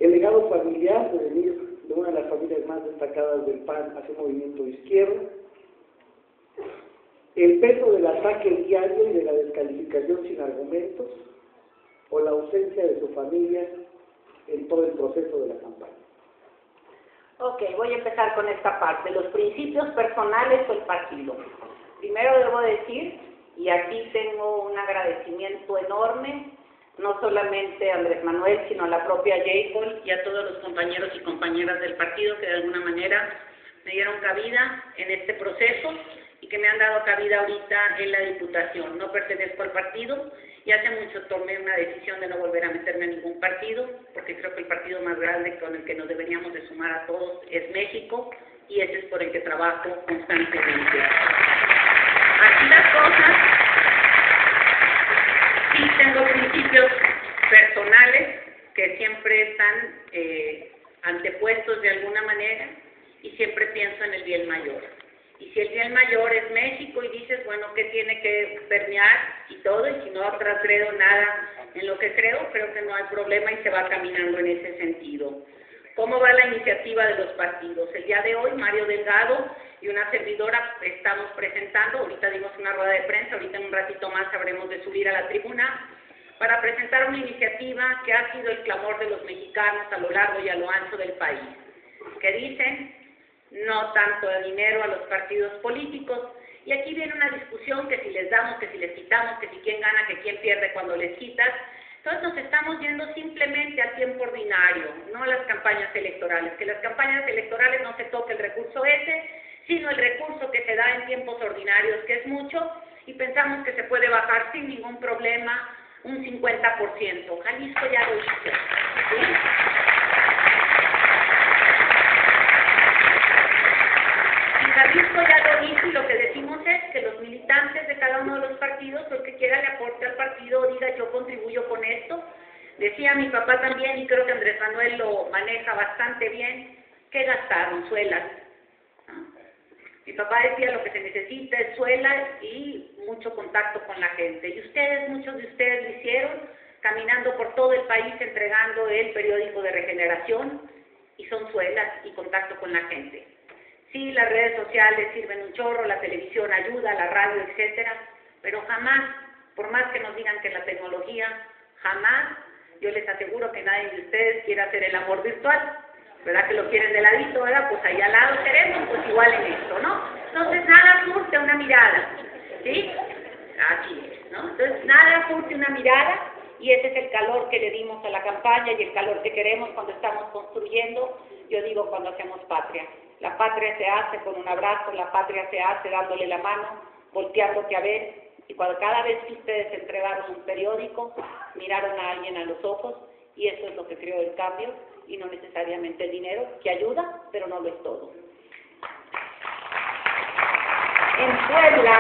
¿El legado familiar de venir de una de las familias más destacadas del P A N hacia un movimiento izquierdo? ¿El peso del ataque diario y de la descalificación sin argumentos? ¿O la ausencia de su familia en todo el proceso de la campaña? Ok, voy a empezar con esta parte. Los principios personales o el partido. Primero debo decir, y aquí tengo un agradecimiento enorme, no solamente a Andrés Manuel, sino a la propia J-Paul y a todos los compañeros y compañeras del partido que de alguna manera me dieron cabida en este proceso y que me han dado cabida ahorita en la diputación. No pertenezco al partido y hace mucho tomé una decisión de no volver a meterme en ningún partido, porque creo que el partido más grande con el que nos deberíamos de sumar a todos es México, y ese es por el que trabajo constantemente. Así las cosas, sí tengo principios personales que siempre están eh, antepuestos de alguna manera, y siempre pienso en el bien mayor. Y si el bien mayor es México y dices, bueno, ¿qué tiene que permear y todo? Y si no transgredo nada en lo que creo, creo que no hay problema y se va caminando en ese sentido. ¿Cómo va la iniciativa de los partidos? El día de hoy, Mario Delgado y una servidora estamos presentando, ahorita dimos una rueda de prensa, ahorita en un ratito más habremos de subir a la tribuna, para presentar una iniciativa que ha sido el clamor de los mexicanos a lo largo y a lo ancho del país, que dicen no tanto de dinero a los partidos políticos, y aquí viene una discusión que si les damos, que si les quitamos, que si quién gana, que quién pierde cuando les quitas. Entonces nos estamos yendo simplemente a tiempo ordinario, no a las campañas electorales, que las campañas electorales no se toque el recurso ese, sino el recurso que se da en tiempos ordinarios, que es mucho, y pensamos que se puede bajar sin ningún problema un cincuenta por ciento. Jalisco ya lo hizo, ¿sí? Jalisco ya lo hizo, y lo que decimos es que los militantes de cada uno de los partidos, el que quiera le aporte al partido, diga yo contribuyo con esto. Decía mi papá también, y creo que Andrés Manuel lo maneja bastante bien, que gastaron suelas. ¿Ah? Mi papá decía lo que se necesita es suelas y mucho contacto con la gente. Y ustedes, muchos de ustedes lo hicieron, caminando por todo el país entregando el periódico de Regeneración, y son suelas y contacto con la gente. Sí, las redes sociales sirven un chorro, la televisión ayuda, la radio, etcétera, pero jamás, por más que nos digan que la tecnología, jamás, yo les aseguro que nadie de ustedes quiere hacer el amor virtual, ¿verdad? Que lo quieren de ladito, ¿verdad? Pues ahí al lado queremos, pues igual en esto, ¿no? Entonces nada surte una mirada, ¿sí? Aquí es, ¿no? Entonces nada surte una mirada, y ese es el calor que le dimos a la campaña y el calor que queremos cuando estamos construyendo, yo digo cuando hacemos patria. La patria se hace con un abrazo, la patria se hace dándole la mano, volteándote a ver, y cuando, cada vez que ustedes entregaron un periódico, miraron a alguien a los ojos, y eso es lo que creó el cambio, y no necesariamente el dinero, que ayuda, pero no lo es todo. En Puebla,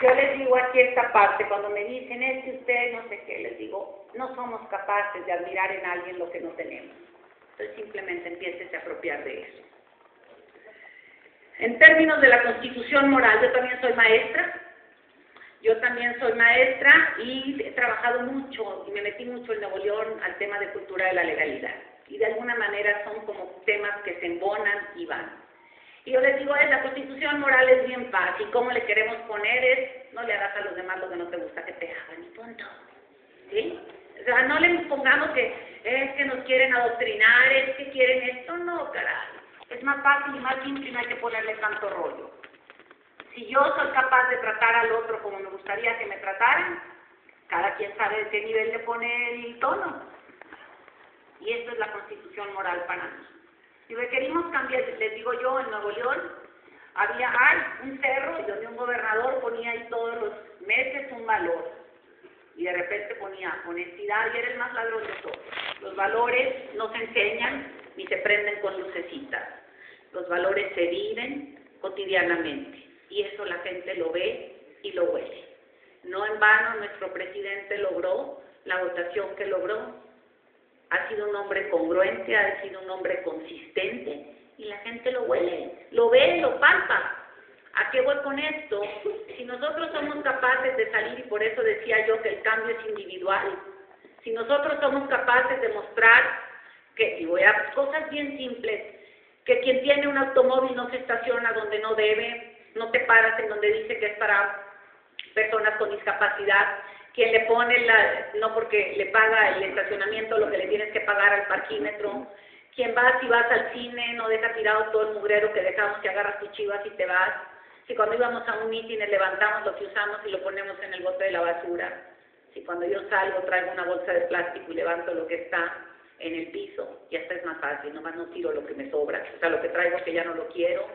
yo les digo aquí esta parte, cuando me dicen, es que ustedes no sé qué, les digo, no somos capaces de admirar en alguien lo que no tenemos. Entonces simplemente empieces a apropiar de eso. En términos de la constitución moral, yo también soy maestra, yo también soy maestra y he trabajado mucho, y me metí mucho en Nuevo León al tema de cultura de la legalidad. Y de alguna manera son como temas que se embonan y van. Y yo les digo, es, la constitución moral es bien fácil, cómo le queremos poner es, no le hagas a los demás lo que no te gusta que te hagan, y punto. ¿Sí? O sea, no le pongamos que es que nos quieren adoctrinar, es que quieren esto, no, caray. Es más fácil y más simple, no hay que ponerle tanto rollo. Si yo soy capaz de tratar al otro como me gustaría que me trataran, cada quien sabe de qué nivel le pone el tono. Y esto es la constitución moral para mí. Si requerimos cambiar, les digo yo, en Nuevo León, había hay un cerro donde un gobernador ponía ahí todos los meses un valor. Y de repente ponía honestidad y era el más ladrón de todos. Los valores no se enseñan ni se prenden con lucecitas. Los valores se viven cotidianamente. Y eso la gente lo ve y lo huele. No en vano nuestro presidente logró la votación que logró. Ha sido un hombre congruente, ha sido un hombre consistente y la gente lo huele, lo ve, lo palpa. ¿A qué voy con esto? Si nosotros somos capaces de salir, y por eso decía yo que el cambio es individual, si nosotros somos capaces de mostrar que, y voy a cosas bien simples, que quien tiene un automóvil no se estaciona donde no debe, no te paras en donde dice que es para personas con discapacidad, quien le pone la, no porque le paga el estacionamiento lo que le tienes que pagar al parquímetro, quien va, si vas al cine, no deja tirado todo el mugrero que dejamos, que agarras tus chivas y te vas, si cuando íbamos a un mitin levantamos lo que usamos y lo ponemos en el bote de la basura, si cuando yo salgo traigo una bolsa de plástico y levanto lo que está en el piso, ya está, es más fácil, nomás no tiro lo que me sobra, o sea, lo que traigo que ya no lo quiero,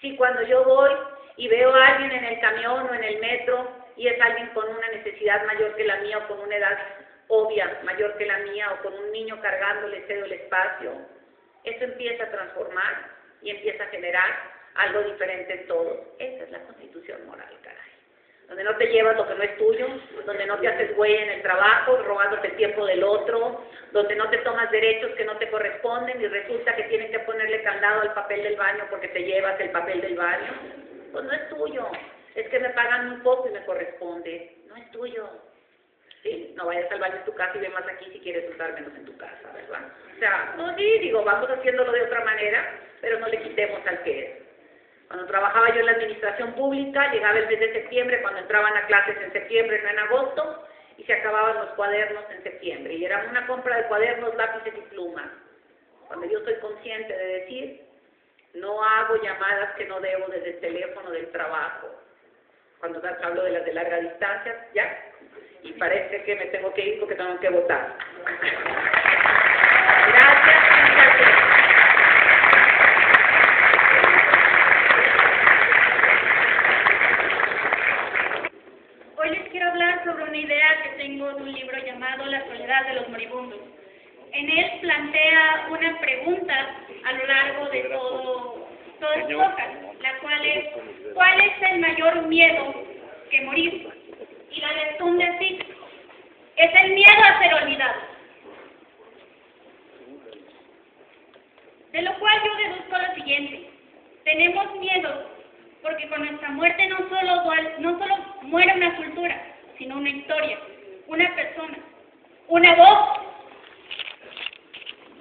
si cuando yo voy y veo a alguien en el camión o en el metro, y es alguien con una necesidad mayor que la mía o con una edad obvia mayor que la mía o con un niño cargándole, cedo el espacio, eso empieza a transformar y empieza a generar algo diferente en todos. Esa es la constitución moral, caray, donde no te llevas lo que no es tuyo, donde no te haces güey en el trabajo robándote el tiempo del otro, donde no te tomas derechos que no te corresponden y resulta que tienes que ponerle candado al papel del baño porque te llevas el papel del baño, pues no es tuyo. Es que me pagan un poco y me corresponde. No es tuyo. Sí, no vayas al baño en tu casa y ve más aquí si quieres usar menos en tu casa, ¿verdad? O sea, no, sí, digo, vamos haciéndolo de otra manera, pero no le quitemos al que es. Cuando trabajaba yo en la administración pública, llegaba el mes de septiembre, cuando entraban a clases en septiembre, no en agosto, y se acababan los cuadernos en septiembre. Y era una compra de cuadernos, lápices y plumas. Cuando yo soy consciente de decir, no hago llamadas que no debo desde el teléfono del trabajo. Cuando hablo de las de larga distancia, ya, y parece que me tengo que ir porque tengo que votar. Gracias, gracias. Hoy les quiero hablar sobre una idea que tengo de un libro llamado La soledad de los moribundos. En él plantea una pregunta a lo largo de todo, todas sus hojas, la cual es, ¿cuál es el mayor miedo que morir? Y la responde así, es el miedo a ser olvidado. De lo cual yo deduzco lo siguiente, tenemos miedo porque con nuestra muerte no solo, no solo muere una cultura, sino una historia, una persona, una voz.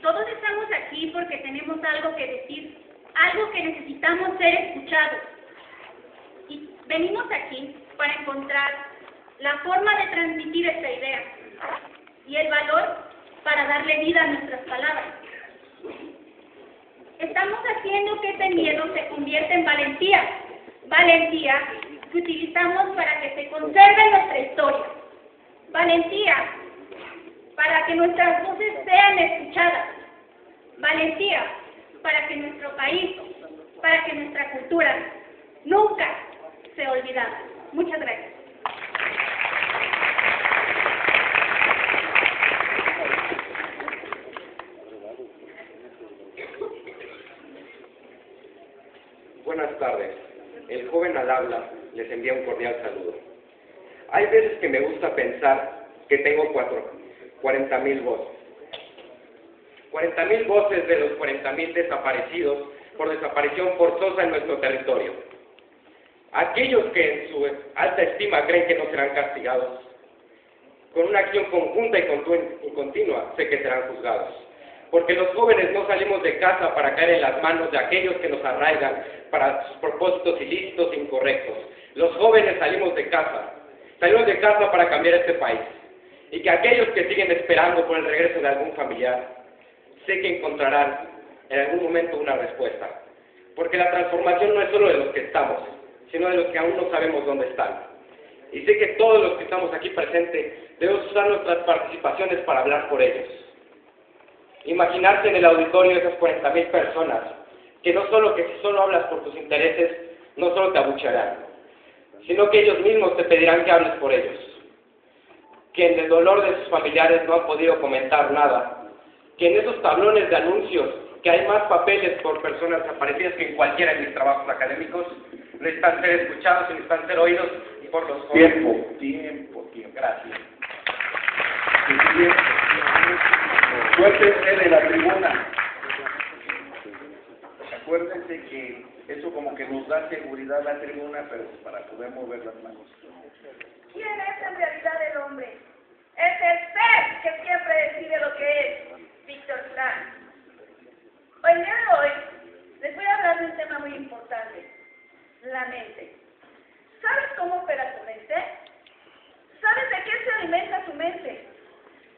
Todos estamos aquí porque tenemos algo que decir, algo que necesitamos ser escuchados. Y venimos aquí para encontrar la forma de transmitir esta idea y el valor para darle vida a nuestras palabras. Estamos haciendo que este miedo se convierta en valentía, valentía que utilizamos para que se conserve nuestra historia, valentía para que nuestras voces sean escuchadas, valentía para que nuestro país, para que nuestra cultura nunca se olvidara. Muchas gracias. Buenas tardes. El joven al habla les envía un cordial saludo. Hay veces que me gusta pensar que tengo cuarenta mil voces. cuarenta mil voces de los cuarenta mil desaparecidos por desaparición forzosa en nuestro territorio. Aquellos que en su alta estima creen que no serán castigados, con una acción conjunta y continua sé que serán juzgados, porque los jóvenes no salimos de casa para caer en las manos de aquellos que nos arraigan para sus propósitos ilícitos e incorrectos. Los jóvenes salimos de casa, salimos de casa para cambiar este país, y que aquellos que siguen esperando por el regreso de algún familiar, sé que encontrarán en algún momento una respuesta, porque la transformación no es solo de los que estamos, sino de los que aún no sabemos dónde están. Y sé que todos los que estamos aquí presentes debemos usar nuestras participaciones para hablar por ellos. imaginarte en el auditorio esas cuarenta mil personas, que no solo que si solo hablas por tus intereses, no solo te abuchearán, sino que ellos mismos te pedirán que hables por ellos, que en el dolor de sus familiares no han podido comentar nada, que en esos tablones de anuncios que hay más papeles por personas desaparecidas que en cualquiera de mis trabajos académicos, necesitan ser escuchados y necesitan ser oídos y por los jóvenes. Tiempo, tiempo, tiempo. Gracias. Acuérdense de la tribuna. Acuérdense que eso como que nos da seguridad a la tribuna, pero para poder mover las manos. ¿Quién es en realidad el hombre? Es el ser que siempre decide lo que es. Victor Frankl. Hoy día de hoy les voy a hablar de un tema muy importante: la mente. ¿Sabes cómo opera tu mente? ¿Sabes de qué se alimenta tu mente?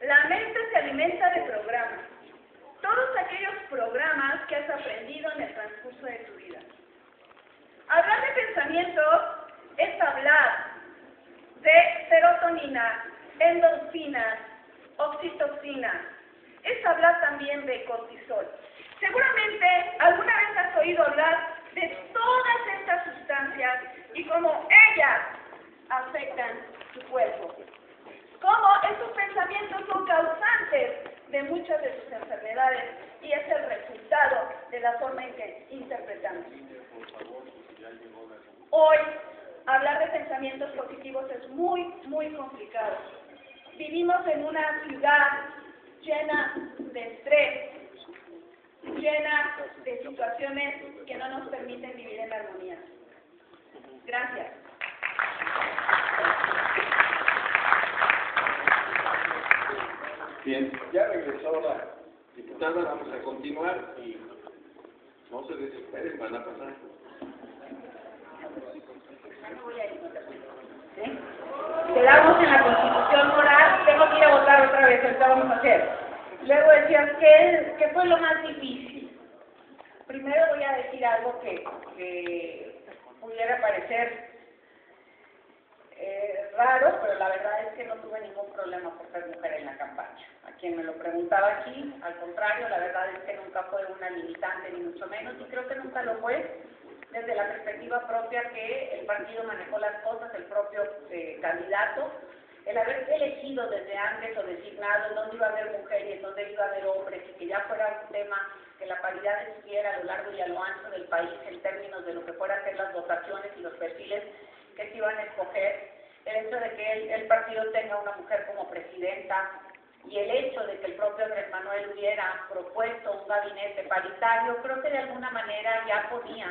La mente se alimenta de programas. Todos aquellos programas que has aprendido en el transcurso de tu vida. Hablar de pensamiento es hablar de serotonina, endorfinas, oxitocina. Es hablar también de cortisol. Seguramente alguna vez has oído hablar de todas estas sustancias y cómo ellas afectan tu cuerpo. Cómo estos pensamientos son causantes de muchas de sus enfermedades y es el resultado de la forma en que interpretamos. Hoy, hablar de pensamientos positivos es muy, muy complicado. Vivimos en una ciudad llena de estrés, llena de situaciones que no nos permiten vivir en armonía. Gracias. Bien, ya regresó la diputada, vamos a continuar y no se desesperen, van a pasar. ¿Sí? Quedamos en la constitución moral, tengo que ir a votar otra vez, ahorita vamos a hacer. Luego decían, ¿qué, ¿qué fue lo más difícil? Primero voy a decir algo que, que pudiera parecer eh, raro, pero la verdad es que no tuve ningún problema por ser mujer en la campaña. A quien me lo preguntaba aquí, al contrario, la verdad es que nunca fue una limitante, ni mucho menos, y creo que nunca lo fue desde la perspectiva propia que el partido manejó las cosas, el propio eh, candidato. El haber elegido desde antes o designado en dónde iba a haber mujeres, dónde iba a haber hombres, y que ya fuera un tema que la paridad existiera a lo largo y a lo ancho del país en términos de lo que fueran a ser las votaciones y los perfiles que se iban a escoger, el hecho de que el, el partido tenga una mujer como presidenta y el hecho de que el propio Andrés Manuel hubiera propuesto un gabinete paritario, creo que de alguna manera ya ponía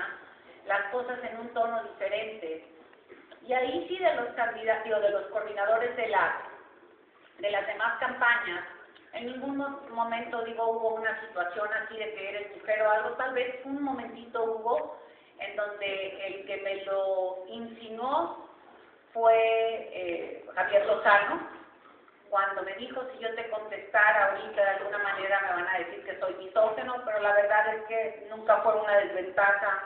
las cosas en un tono diferente. Y ahí sí de los candidatos, de los coordinadores de las, de las demás campañas, en ningún momento digo hubo una situación así de que eres mujer o algo, tal vez un momentito hubo en donde el que me lo insinuó fue eh, Javier Lozano, cuando me dijo si yo te contestara ahorita de alguna manera me van a decir que soy misógino, pero la verdad es que nunca fue una desventaja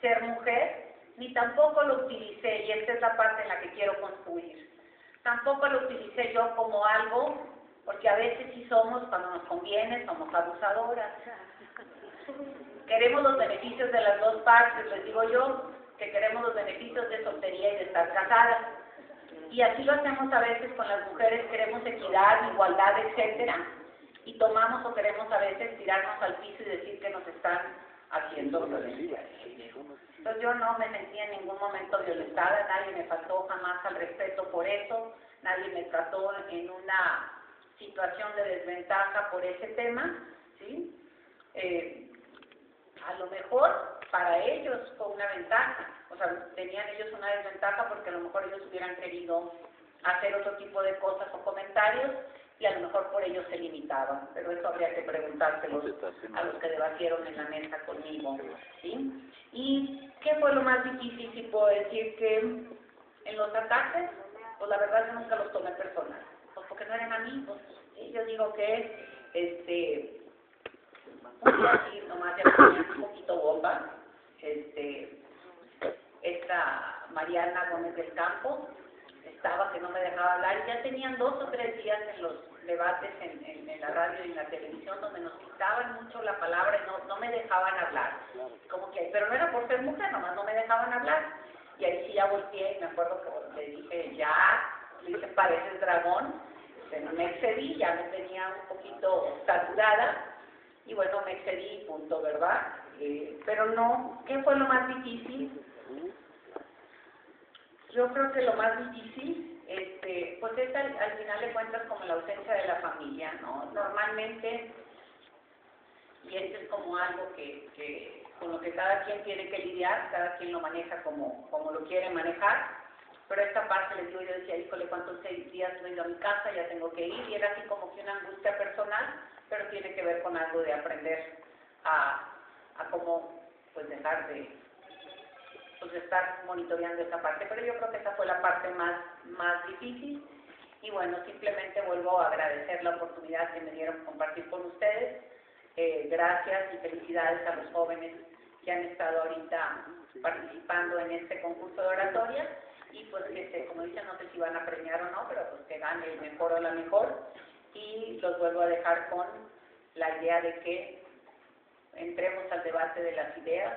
ser mujer, ni tampoco lo utilicé, y esta es la parte en la que quiero construir. Tampoco lo utilicé yo como algo, porque a veces sí somos, cuando nos conviene, somos abusadoras. Queremos los beneficios de las dos partes, les digo yo, que queremos los beneficios de soltería y de estar casadas. Y así lo hacemos a veces con las mujeres, queremos equidad, igualdad, etcétera, y tomamos o queremos a veces tirarnos al piso y decir que nos están haciendo violencia. Entonces yo no me sentí en ningún momento violentada, nadie me faltó jamás al respeto por eso, nadie me trató en una situación de desventaja por ese tema, ¿sí? Eh, a lo mejor para ellos fue una ventaja, o sea, tenían ellos una desventaja porque a lo mejor ellos hubieran querido hacer otro tipo de cosas o comentarios y a lo mejor por ellos se limitaban, pero eso habría que preguntárselo a los que debatieron en la mesa conmigo, ¿sí? ¿Y qué fue lo más difícil? Si puedo decir que en los ataques, pues la verdad yo nunca los tomé personal, pues porque no eran amigos, ¿sí? Yo digo que, este, voy a decir nomás ya ponía un poquito bomba, este, esta Mariana Gómez del Campo, estaba que no me dejaba hablar, y ya tenían dos o tres días en los debates en, en, en la radio y en la televisión, donde nos quitaban mucho la palabra y no, no me dejaban hablar. Como que, pero no era por ser mujer, nomás no me dejaban hablar. Y ahí sí ya volteé y me acuerdo que le dije, ya, le dije, pareces dragón. Pero me excedí, ya me tenía un poquito saturada. Y bueno, me excedí, punto, ¿verdad? Eh, pero no, ¿qué fue lo más difícil? Yo creo que lo más difícil, este, pues es al, al final de cuentas como la ausencia de la familia, ¿no? Normalmente, y esto es como algo que, que con lo que cada quien tiene que lidiar, cada quien lo maneja como, como lo quiere manejar, pero esta parte les digo, yo decía, híjole, ¿cuántos seis días no he ido a mi casa? Ya tengo que ir, y era así como que una angustia personal, pero tiene que ver con algo de aprender a, a cómo, pues, dejar de, pues, estar monitoreando esta parte, pero yo creo que esa fue la parte más, más difícil, y bueno, simplemente vuelvo a agradecer la oportunidad que me dieron compartir con ustedes, eh, gracias y felicidades a los jóvenes que han estado ahorita participando en este concurso de oratoria, y pues, este, como dicen, no sé si van a premiar o no, pero pues que gane el mejor o la mejor, y los vuelvo a dejar con la idea de que entremos al debate de las ideas,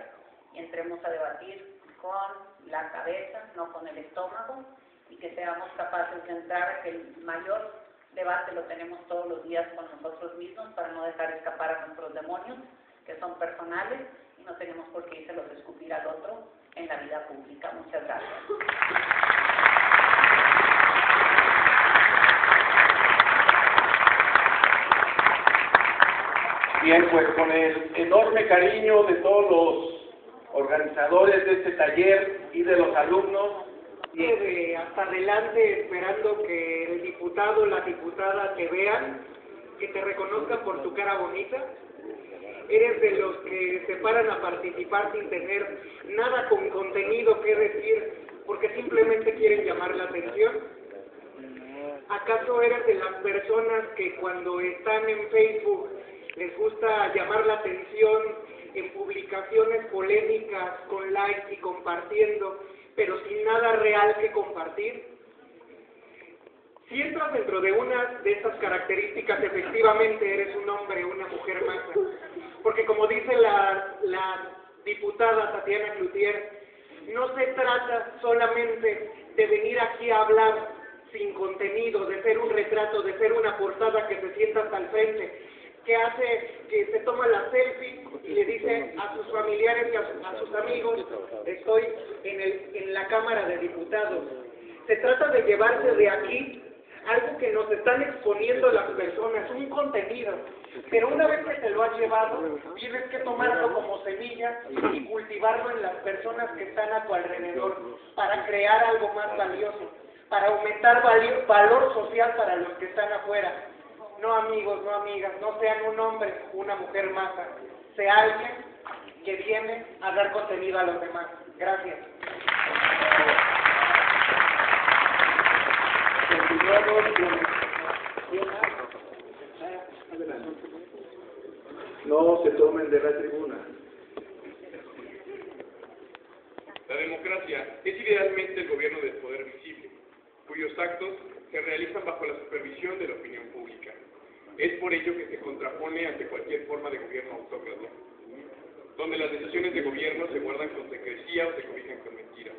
y entremos a debatir con la cabeza, no con el estómago, y que seamos capaces de entrar, que el mayor debate lo tenemos todos los días con nosotros mismos, para no dejar escapar a nuestros demonios, que son personales, y no tenemos por qué irse los escupir al otro en la vida pública. Muchas gracias. Bien, pues con el enorme cariño de todos los organizadores de este taller y de los alumnos. Y de hasta adelante, esperando que el diputado o la diputada te vean, que te reconozcan por tu cara bonita. Eres de los que se paran a participar sin tener nada con contenido que decir, porque simplemente quieren llamar la atención. ¿Acaso eres de las personas que cuando están en Facebook les gusta llamar la atención en publicaciones polémicas, con likes y compartiendo, pero sin nada real que compartir? Si entras dentro de una de estas características, efectivamente eres un hombre, una mujer masa. Porque como dice la, la diputada Tatiana Clouthier, no se trata solamente de venir aquí a hablar sin contenido, de ser un retrato, de ser una portada que te sientas al frente, que hace que se toma la selfie y le dice a sus familiares y a, su, a sus amigos, estoy en, el, en la Cámara de Diputados. Se trata de llevarse de aquí algo que nos están exponiendo las personas, un contenido, pero una vez que te lo has llevado, tienes que tomarlo como semilla y cultivarlo en las personas que están a tu alrededor para crear algo más valioso, para aumentar valio, valor social para los que están afuera. No, amigos, no, amigas, no sean un hombre, una mujer masa. Sea alguien que viene a dar contenido a los demás. Gracias. No se tomen de la tribuna. La democracia es idealmente el gobierno del poder visible, cuyos actos se realizan bajo la supervisión de la opinión pública. Es por ello que se contrapone ante cualquier forma de gobierno autócrata, donde las decisiones de gobierno se guardan con secrecía o se cobijan con mentiras.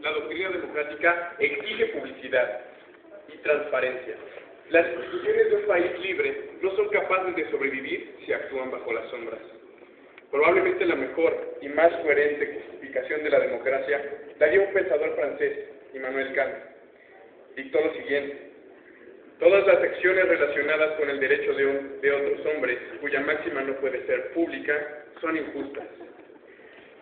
La doctrina democrática exige publicidad y transparencia. Las instituciones de un país libre no son capaces de sobrevivir si actúan bajo las sombras. Probablemente la mejor y más coherente justificación de la democracia daría un pensador francés, Immanuel Kant. Dictó lo siguiente: todas las acciones relacionadas con el derecho de, un, de otros hombres, cuya máxima no puede ser pública, son injustas.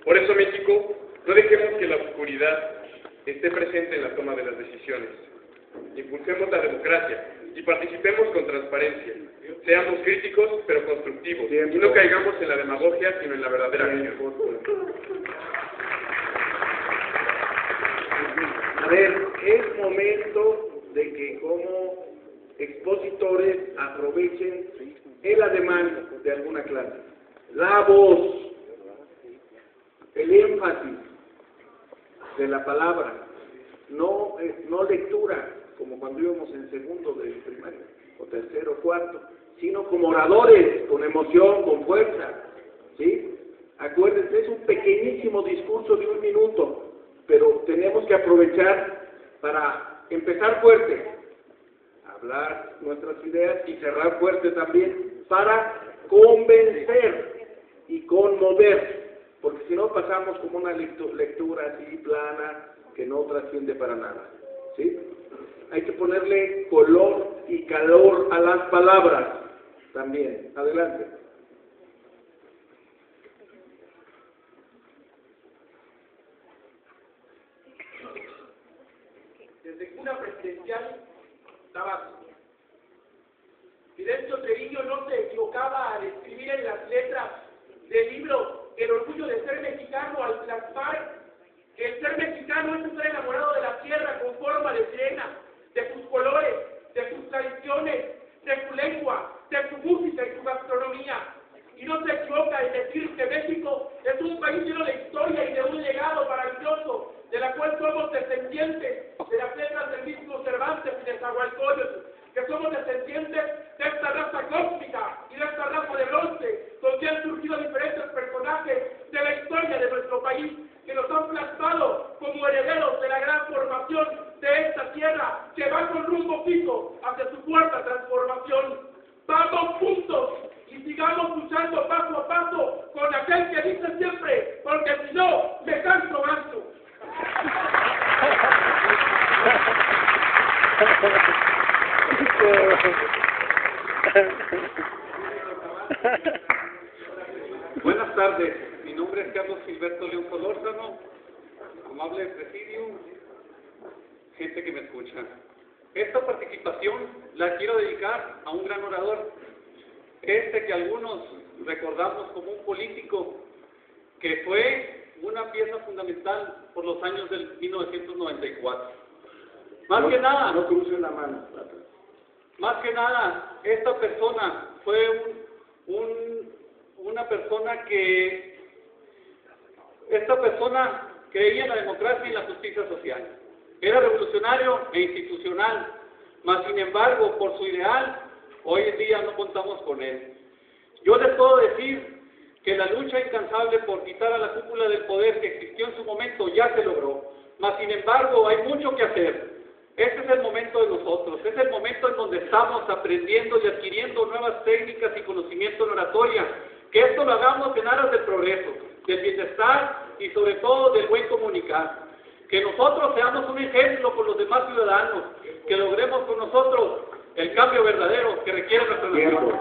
Por eso, México, no dejemos que la oscuridad esté presente en la toma de las decisiones. Impulsemos la democracia y participemos con transparencia. Seamos críticos, pero constructivos. Y no caigamos en la demagogia, sino en la verdadera acción. A ver, es momento de que como expositores aprovechen el ademán de alguna clase, la voz, el énfasis de la palabra, no, no lectura, como cuando íbamos en segundo de primaria. o tercero o cuarto, sino como oradores, con emoción, con fuerza, ¿sí? Acuérdense, es un pequeñísimo discurso de un minuto, pero tenemos que aprovechar para empezar fuerte, hablar nuestras ideas y cerrar fuerte también para convencer y conmover, porque si no pasamos como una lectura así plana que no trasciende para nada, ¿sí? Hay que ponerle color y calor a las palabras también. Adelante. Desde Cuna Presidencial, Tabasco. Fidencio Treviño no se equivocaba al escribir en las letras del libro El orgullo de ser mexicano al plasmar que el ser mexicano es estar enamorado de la tierra con forma de sirena, de sus colores, de sus tradiciones, de su lengua, de su música y su gastronomía. Y no se equivoca en decir que México es un país lleno de historia y de un legado maravilloso, de la cual somos descendientes de las letras del mismo Cervantes y de Zahualcóyotl, que somos descendientes de esta raza cósmica y de esta raza de bronce, donde han surgido diferentes personajes de la historia de nuestro país, que nos han plasmado como herederos de la gran formación de esta tierra, que va con rumbo fijo hacia su cuarta transformación. Vamos juntos y sigamos luchando paso a paso con aquel que dice siempre, porque si no, me canso ganso. Buenas tardes, mi nombre es Carlos Silberto León Solórzano, amable presidium, gente que me escucha. Esta participación la quiero dedicar a un gran orador, este que algunos recordamos como un político, que fue una pieza fundamental por los años del mil novecientos noventa y cuatro. Más no, que nada, no cruce la mano. Más que nada, esta persona fue un, un, una persona que esta persona creía en la democracia y en la justicia social. Era revolucionario e institucional, mas sin embargo, por su ideal, hoy en día no contamos con él. Yo les puedo decir que la lucha incansable por quitar a la cúpula del poder que existió en su momento ya se logró, mas sin embargo hay mucho que hacer. Este es el momento de nosotros, es el momento en donde estamos aprendiendo y adquiriendo nuevas técnicas y conocimiento en oratoria. Que esto lo hagamos en aras del progreso, del bienestar y sobre todo del buen comunicar. Que nosotros seamos un ejemplo con los demás ciudadanos, que logremos con nosotros el cambio verdadero que requiere nuestra nación.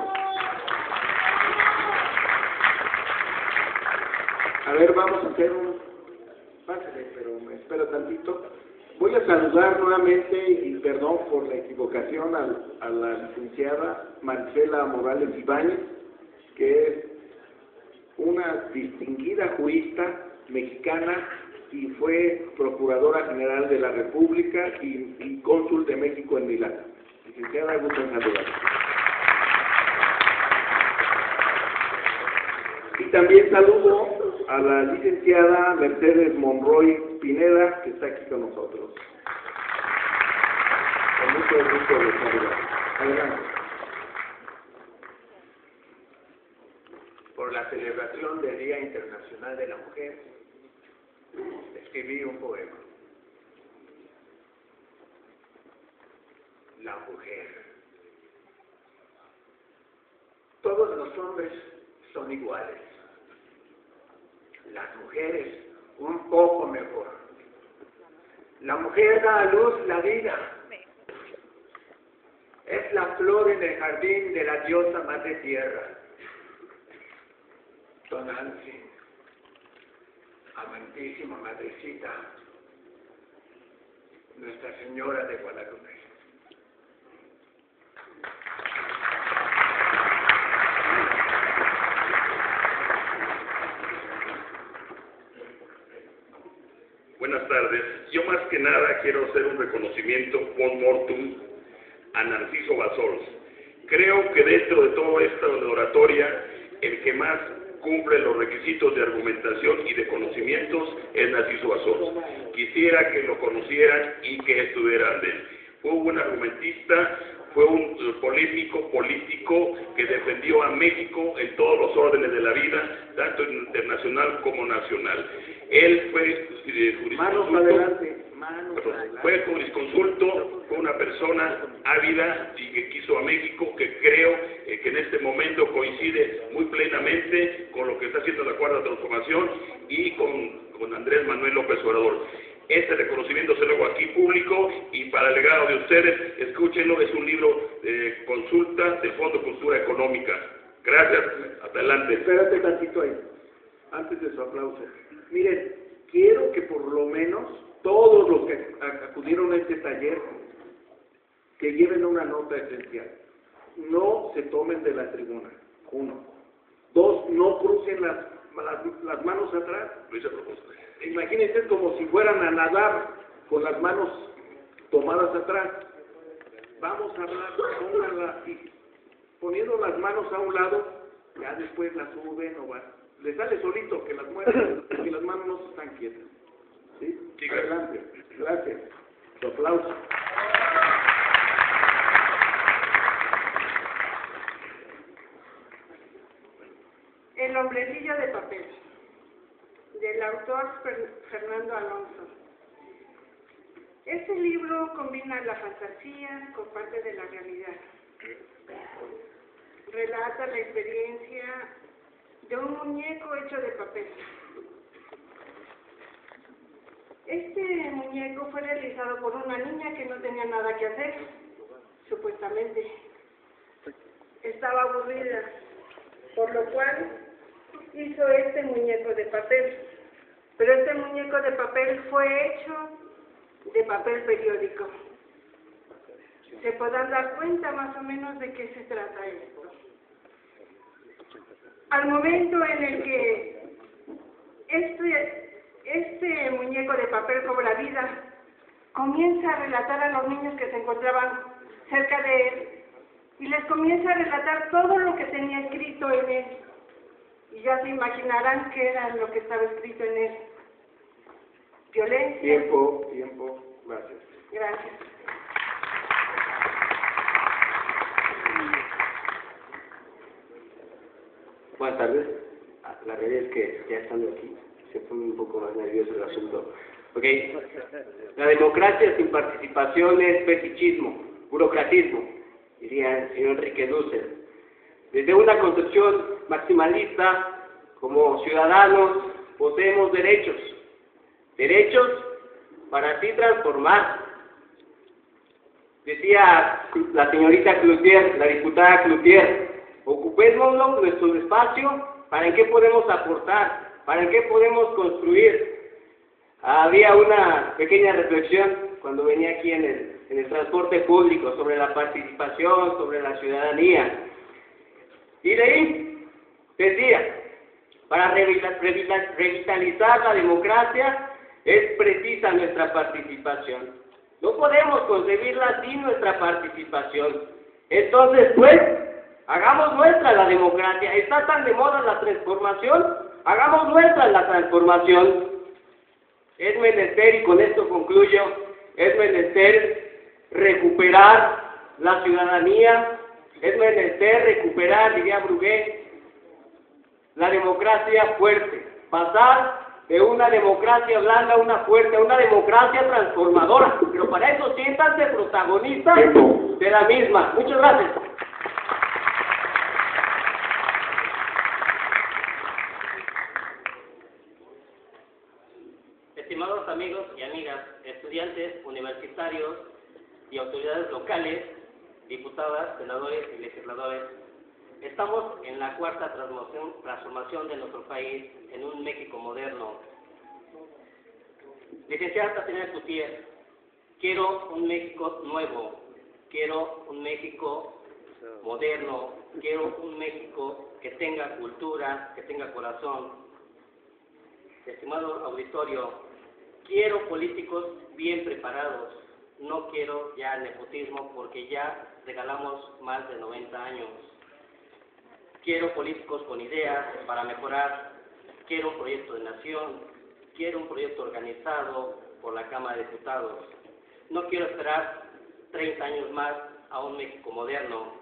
A ver, vamos a hacer un... Pásale, pero me espera tantito. Voy a saludar nuevamente, y perdón por la equivocación, a, a la licenciada Marisela Morales Ibáñez, que es una distinguida jurista mexicana y fue Procuradora General de la República y, y Cónsul de México en Milán. Licenciada, gusto en saludar. Y también saludo a la licenciada Mercedes Monroy Pineda, que está aquí con nosotros. Con mucho gusto de saludar. Adelante. Por la celebración del Día Internacional de la Mujer, escribí un poema. La mujer. Todos los hombres son iguales. Las mujeres un poco mejor. La mujer da a luz la vida. Es la flor en el jardín de la diosa madre tierra. Tonantzin. Amantísima madrecita, Nuestra Señora de Guadalupe. Buenas tardes. Yo más que nada quiero hacer un reconocimiento con mortum a Narciso Bassols. Creo que dentro de toda esta oratoria, el que más cumple los requisitos de argumentación y de conocimientos es Narciso Bassols. Quisiera que lo conocieran y que estuvieran de él. Fue un argumentista, fue un polémico político que defendió a México en todos los órdenes de la vida, tanto internacional como nacional. Él fue eh, jurisconsulto. Fue jurisconsulto, fue una persona ávida y que quiso a México, que creo eh, que en este momento coincide muy plenamente con lo que está haciendo la Cuarta Transformación y con, con Andrés Manuel López Obrador. Este reconocimiento se lo hago aquí público y para el legado de ustedes, escúchenlo, es un libro de eh, consulta del Fondo Cultura Económica. Gracias, hasta adelante. Espérate tantito ahí, antes de su aplauso. Miren, quiero que por lo menos todos los que acudieron a este taller, que lleven una nota esencial. No se tomen de la tribuna, uno. Dos, no crucen las, las, las manos atrás. Imagínense como si fueran a nadar con las manos tomadas atrás. Vamos a hablar, pónganla, y poniendo las manos a un lado, ya después las suben o van. Les sale solito que las mueven, porque las manos no están quietas. Sí, sí, adelante, gracias. Tu aplauso. El hombrerillo de papel, del autor Fernando Alonso. Este libro combina la fantasía con parte de la realidad. Relata la experiencia de un muñeco hecho de papel. Este muñeco fue realizado por una niña que no tenía nada que hacer, supuestamente. Estaba aburrida, por lo cual hizo este muñeco de papel. Pero este muñeco de papel fue hecho de papel periódico. Se podrán dar cuenta más o menos de qué se trata esto. Al momento en el que este... Este muñeco de papel cobra vida. Comienza a relatar a los niños que se encontraban cerca de él y les comienza a relatar todo lo que tenía escrito en él. Y ya se imaginarán qué era lo que estaba escrito en él. Violencia. Tiempo, tiempo. Gracias. Gracias. Buenas tardes. La realidad es que ya estando aquí se pone un poco más nervioso el asunto. Ok. La democracia sin participación es fetichismo, burocratismo, diría el señor Enrique Dussel. Desde una concepción maximalista, como ciudadanos, poseemos derechos. Derechos para así transformar. Decía la señorita Clouthier, la diputada Clouthier, ocupémonos nuestro espacio para en qué podemos aportar. ¿Para qué podemos construir? Había una pequeña reflexión cuando venía aquí en el, en el transporte público sobre la participación, sobre la ciudadanía. Y de ahí decía, para revitalizar la democracia es precisa nuestra participación. No podemos concebirla sin nuestra participación. Entonces, pues, hagamos nuestra la democracia. Está tan de moda la transformación. Hagamos nuestra la transformación. Es menester, y con esto concluyo, es menester recuperar la ciudadanía, es menester recuperar, diría Brugué, la democracia fuerte. Pasar de una democracia blanda a una fuerte, a una democracia transformadora. Pero para eso siéntanse protagonistas de la misma. Muchas gracias. Estimados amigos y amigas, estudiantes, universitarios y autoridades locales, diputadas, senadores y legisladores, estamos en la cuarta transformación de nuestro país en un México moderno. Licenciada Tatiana Clouthier, quiero un México nuevo, quiero un México moderno, quiero un México que tenga cultura, que tenga corazón. Estimado auditorio, quiero políticos bien preparados, no quiero ya nepotismo porque ya regalamos más de noventa años. Quiero políticos con ideas para mejorar, quiero un proyecto de nación, quiero un proyecto organizado por la Cámara de Diputados. No quiero esperar treinta años más a un México moderno,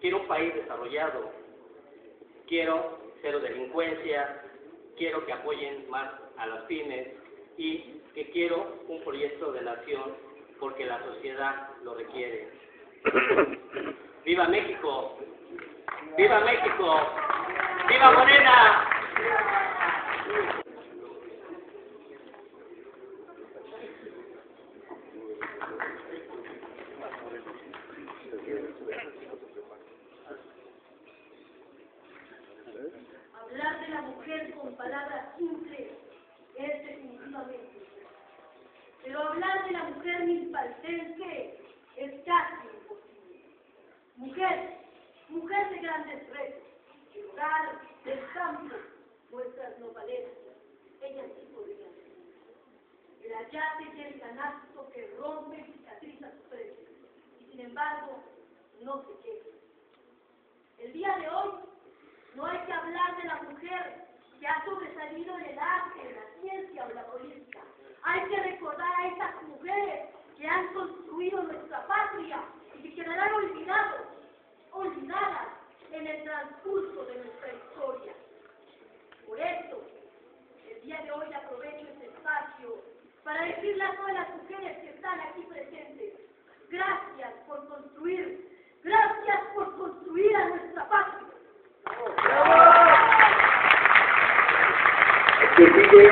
quiero un país desarrollado, quiero cero delincuencia, quiero que apoyen más a las pymes y que quiero un proyecto de nación porque la sociedad lo requiere. ¡Viva México! ¡Viva México! ¡Viva Morena! Hablar de la mujer con palabras simples es definitivamente, pero hablar de la mujer milpaltense es casi imposible. Mujer, mujer de grandes retos, el hogar, el campo, nuestras nopaleras, ellas sí podrían ser. El ayate y el canasto que rompe y cicatriza su frente, y sin embargo, no se queja. El día de hoy, no hay que hablar de la mujer que ha sobresalido en el arte, en la ciencia o la política. Hay que recordar a estas mujeres que han construido nuestra patria y que quedarán olvidadas, olvidadas en el transcurso de nuestra historia. Por eso, el día de hoy aprovecho este espacio para decirle a todas las mujeres que están aquí presentes, gracias por construir, gracias por construir a nuestra patria. Que sigue.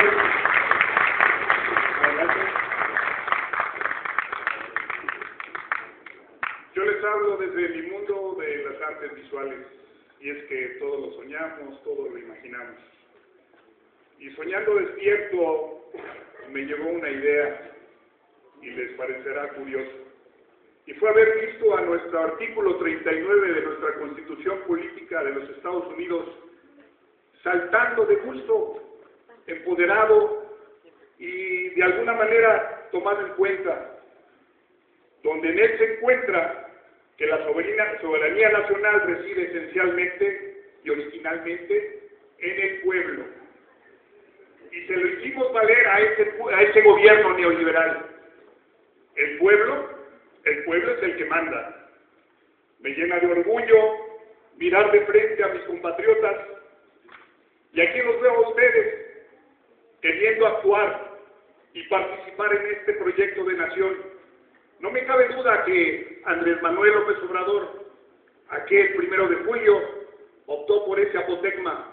Yo les hablo desde mi mundo de las artes visuales, y es que todos lo soñamos, todos lo imaginamos. Y soñando despierto me llegó una idea, y les parecerá curioso. Y fue haber visto a nuestro artículo treinta y nueve de nuestra Constitución Política de los Estados Unidos saltando de gusto, empoderado y de alguna manera tomado en cuenta, donde en él se encuentra que la soberanía, soberanía nacional reside esencialmente y originalmente en el pueblo. Y se lo hicimos valer a ese, a ese gobierno neoliberal. El pueblo El pueblo es el que manda. Me llena de orgullo mirar de frente a mis compatriotas. Y aquí los veo a ustedes, queriendo actuar y participar en este proyecto de nación. No me cabe duda que Andrés Manuel López Obrador, aquel primero de julio, optó por ese apotegma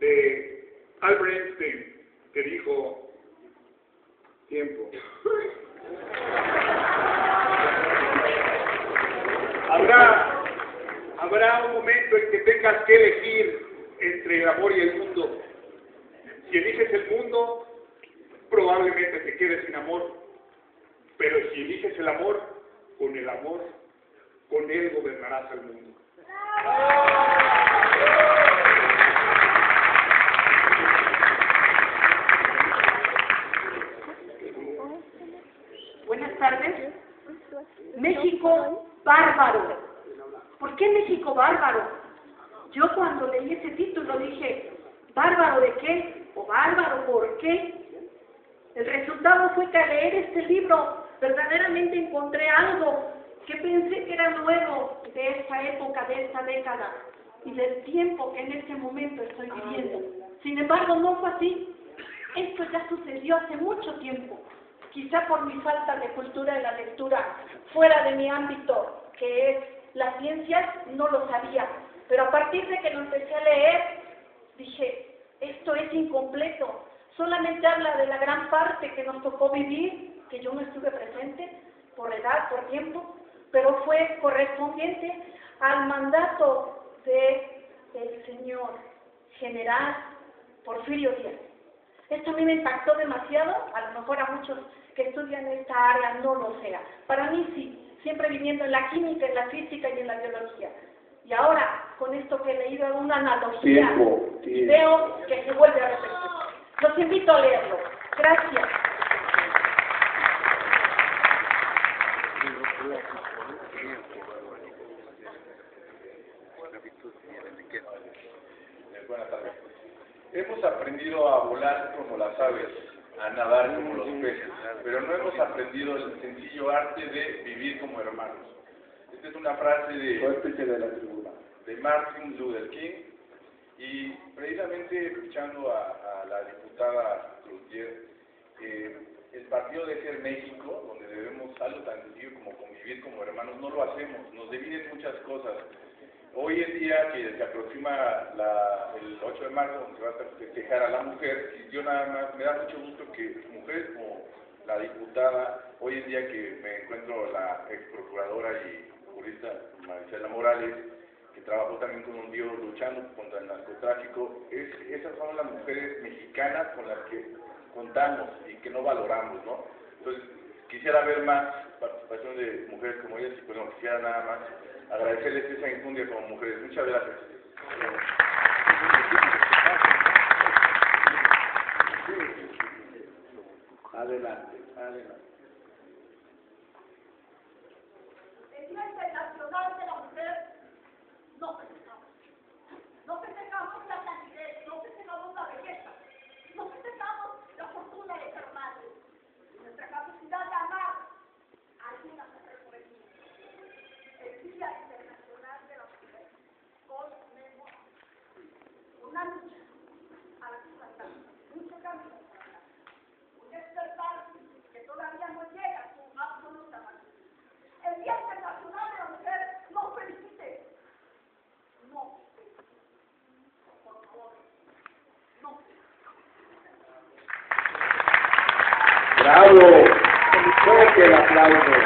de Albert Einstein, que dijo, tiempo. Habrá, habrá un momento en que tengas que elegir entre el amor y el mundo. Si eliges el mundo, probablemente te quedes sin amor. Pero si eliges el amor, con el amor, con él gobernarás al mundo. Buenas tardes. México bárbaro. ¿Por qué México bárbaro? Yo cuando leí ese título dije, ¿bárbaro de qué? ¿O bárbaro por qué? El resultado fue que al leer este libro verdaderamente encontré algo que pensé que era nuevo de esta época, de esta década y del tiempo que en este momento estoy viviendo. Sin embargo, no fue así. Esto ya sucedió hace mucho tiempo. Quizá por mi falta de cultura en la lectura, fuera de mi ámbito, que es las ciencias, no lo sabía. Pero a partir de que lo empecé a leer, dije, esto es incompleto. Solamente habla de la gran parte que nos tocó vivir, que yo no estuve presente, por edad, por tiempo, pero fue correspondiente al mandato del señor general Porfirio Díaz. Esto a mí me impactó demasiado, a lo mejor a muchos que estudian esta área no lo sea. Para mí sí, siempre viviendo en la química, en la física y en la biología. Y ahora, con esto que he leído, hago una analogía tiempo, tiempo. Y veo que se vuelve a repetir. Los invito a leerlo. Gracias. Buenas tardes. Hemos aprendido a volar como las aves, a nadar como los peces, pero no hemos aprendido el sencillo arte de vivir como hermanos. Esta es una frase de, de Martin Luther King, y precisamente escuchando a, a la diputada Clouthier, eh, el partido de ser México, donde debemos algo tan sencillo como convivir como hermanos, no lo hacemos, nos dividen muchas cosas. Hoy en día, que se aproxima la, el ocho de marzo, donde se va a festejar a la mujer, y yo nada más, me da mucho gusto que mujeres como la diputada, hoy en día que me encuentro la ex procuradora y jurista Marisela Morales, que trabajó también con un dios luchando contra el narcotráfico, es, esas son las mujeres mexicanas con las que contamos y que no valoramos, ¿no? Entonces, quisiera ver más participación de mujeres como ellas, y pues no quisiera nada más agradecerles esa infundia como mujeres. Muchas gracias. Adelante, adelante. El Día Internacional de la Mujer no festejamos. No festejamos la cantidad, no festejamos la belleza, no festejamos la fortuna de ser madre, nuestra capacidad de amar a algunas mujeres. El Día Internacional de la Mujer conmemora una lucha a la que faltan mucho camino, un despertar que todavía no llega a su absoluta mayoría. El Día Internacional de la Mujer no felicite, no felicite, por favor, no felicite. ¡Bravo! ¡Fuerte el aplauso!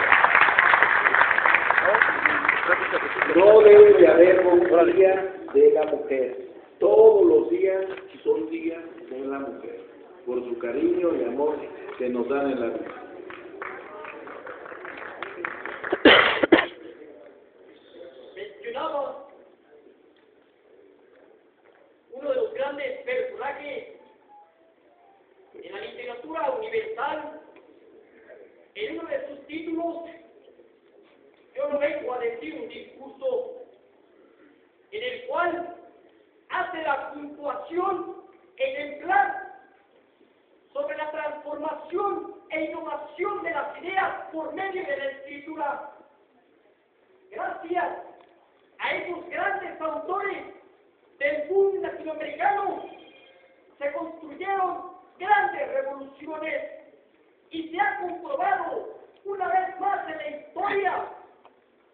No debe de haber un día de la mujer. Todos los días son días de la mujer, por su cariño y amor que nos dan en la vida. Mencionamos uno de los grandes personajes en la literatura universal. En uno de sus títulos, yo no vengo a decir un discurso en el cual hace la puntuación ejemplar sobre la transformación e innovación de las ideas por medio de la escritura. Gracias a esos grandes autores del boom latinoamericano se construyeron grandes revoluciones y se ha comprobado una vez más en la historia,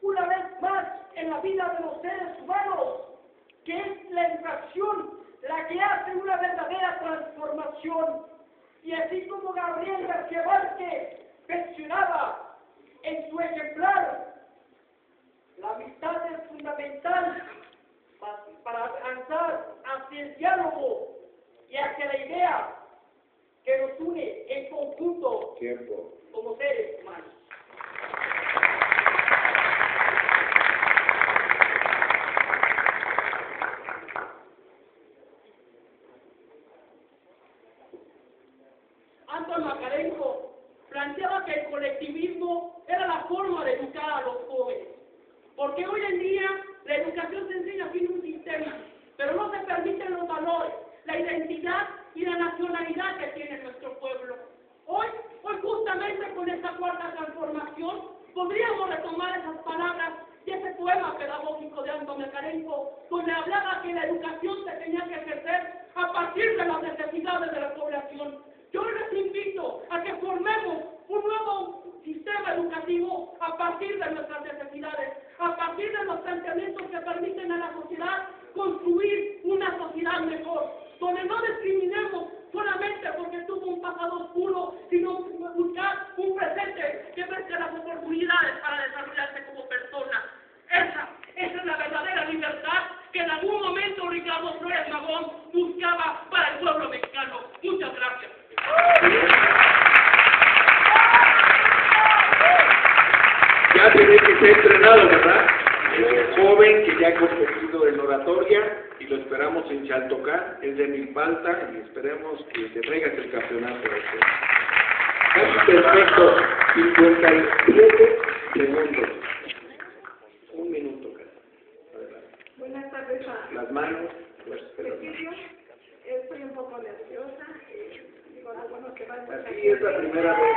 una vez más en la vida de los seres humanos, que es la educación la que hace una verdadera transformación. Y así como Gabriel García Márquez mencionaba en su ejemplar, la amistad es fundamental para avanzar hacia el diálogo y hacia la idea que nos une en conjunto Tiempo. como seres humanos. Anton Macarenco planteaba que el colectivismo era la forma de educar a los jóvenes, porque hoy en día la educación se enseña sin un sistema, pero no se permiten los valores, la identidad y la nacionalidad que tiene nuestro pueblo. Hoy, hoy justamente con esta cuarta transformación, podríamos retomar esas palabras y ese poema pedagógico de Anton Macarenco, donde hablaba que la educación se tenía que ejercer a partir de las necesidades de la población. Yo les invito a que formemos un nuevo sistema educativo a partir de nuestras necesidades, a partir de los planteamientos que permiten a la sociedad construir una sociedad mejor, donde no discriminemos solamente porque tuvo un pasado oscuro, sino buscar un presente que tenga las oportunidades para desarrollarse como persona. Esa, esa es la verdadera libertad que en algún momento Ricardo Flores Magón buscaba para el pueblo mexicano. Muchas gracias. Ya se ve que está entrenado, ¿verdad? Es un joven que ya ha competido en oratoria y lo esperamos en Chaltocán, es de Milpalta, y esperemos que te traigas el campeonato. Casi perfecto, cincuenta y siete segundos. Un minuto casi. Adelante. Buenas tardes a... Las manos, las... Soy un poco nerviosa. Bueno, Así es la primera vez.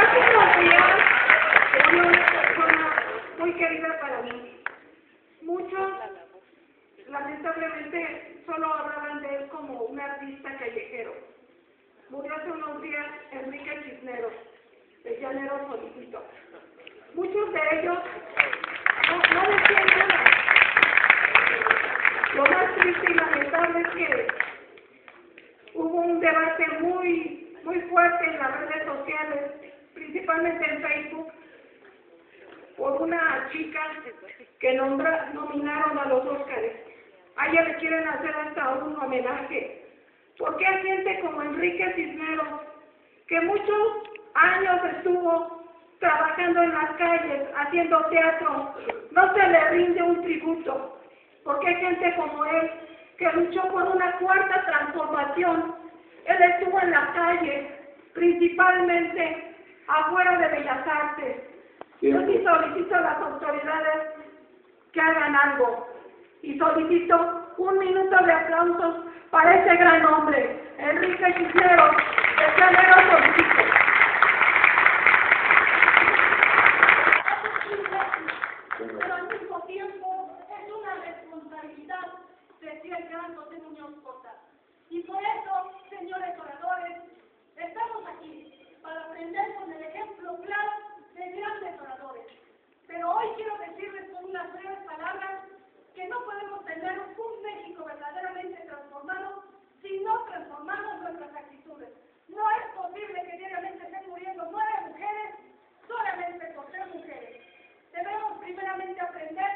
Hace unos días, tenía una persona muy querida para mí. Muchos, lamentablemente, solo hablaban de él como un artista callejero. Murió hace unos días Enrique Cisneros, de Llanero Solicito. Muchos de ellos no, no decían nada. Lo más triste y lamentable es que hubo un debate muy, muy fuerte en las redes sociales, principalmente en Facebook, por una chica que nombra, nominaron a los Óscares. A ella le quieren hacer hasta un homenaje. Porque hay gente como Enrique Cisneros, que muchos años estuvo trabajando en las calles, haciendo teatro, no se le rinde un tributo. Porque hay gente como él, que luchó por una cuarta transformación. Él estuvo en las calles, principalmente afuera de Bellas Artes. Yo sí solicito a las autoridades que hagan algo. Y solicito un minuto de aplausos para ese gran hombre, Enrique Cisneros, de Llanero Solicito. Pero al mismo tiempo es una responsabilidad, decía el gran José Muñoz Cota. Y por eso, señores oradores, estamos aquí para aprender con el ejemplo claro de grandes oradores. Pero hoy quiero decirles con unas breves palabras que no podemos tener un México verdaderamente transformado si no transformamos nuestras actitudes. No es posible que diariamente estén muriendo nueve mujeres solamente por ser mujeres. Debemos primeramente aprender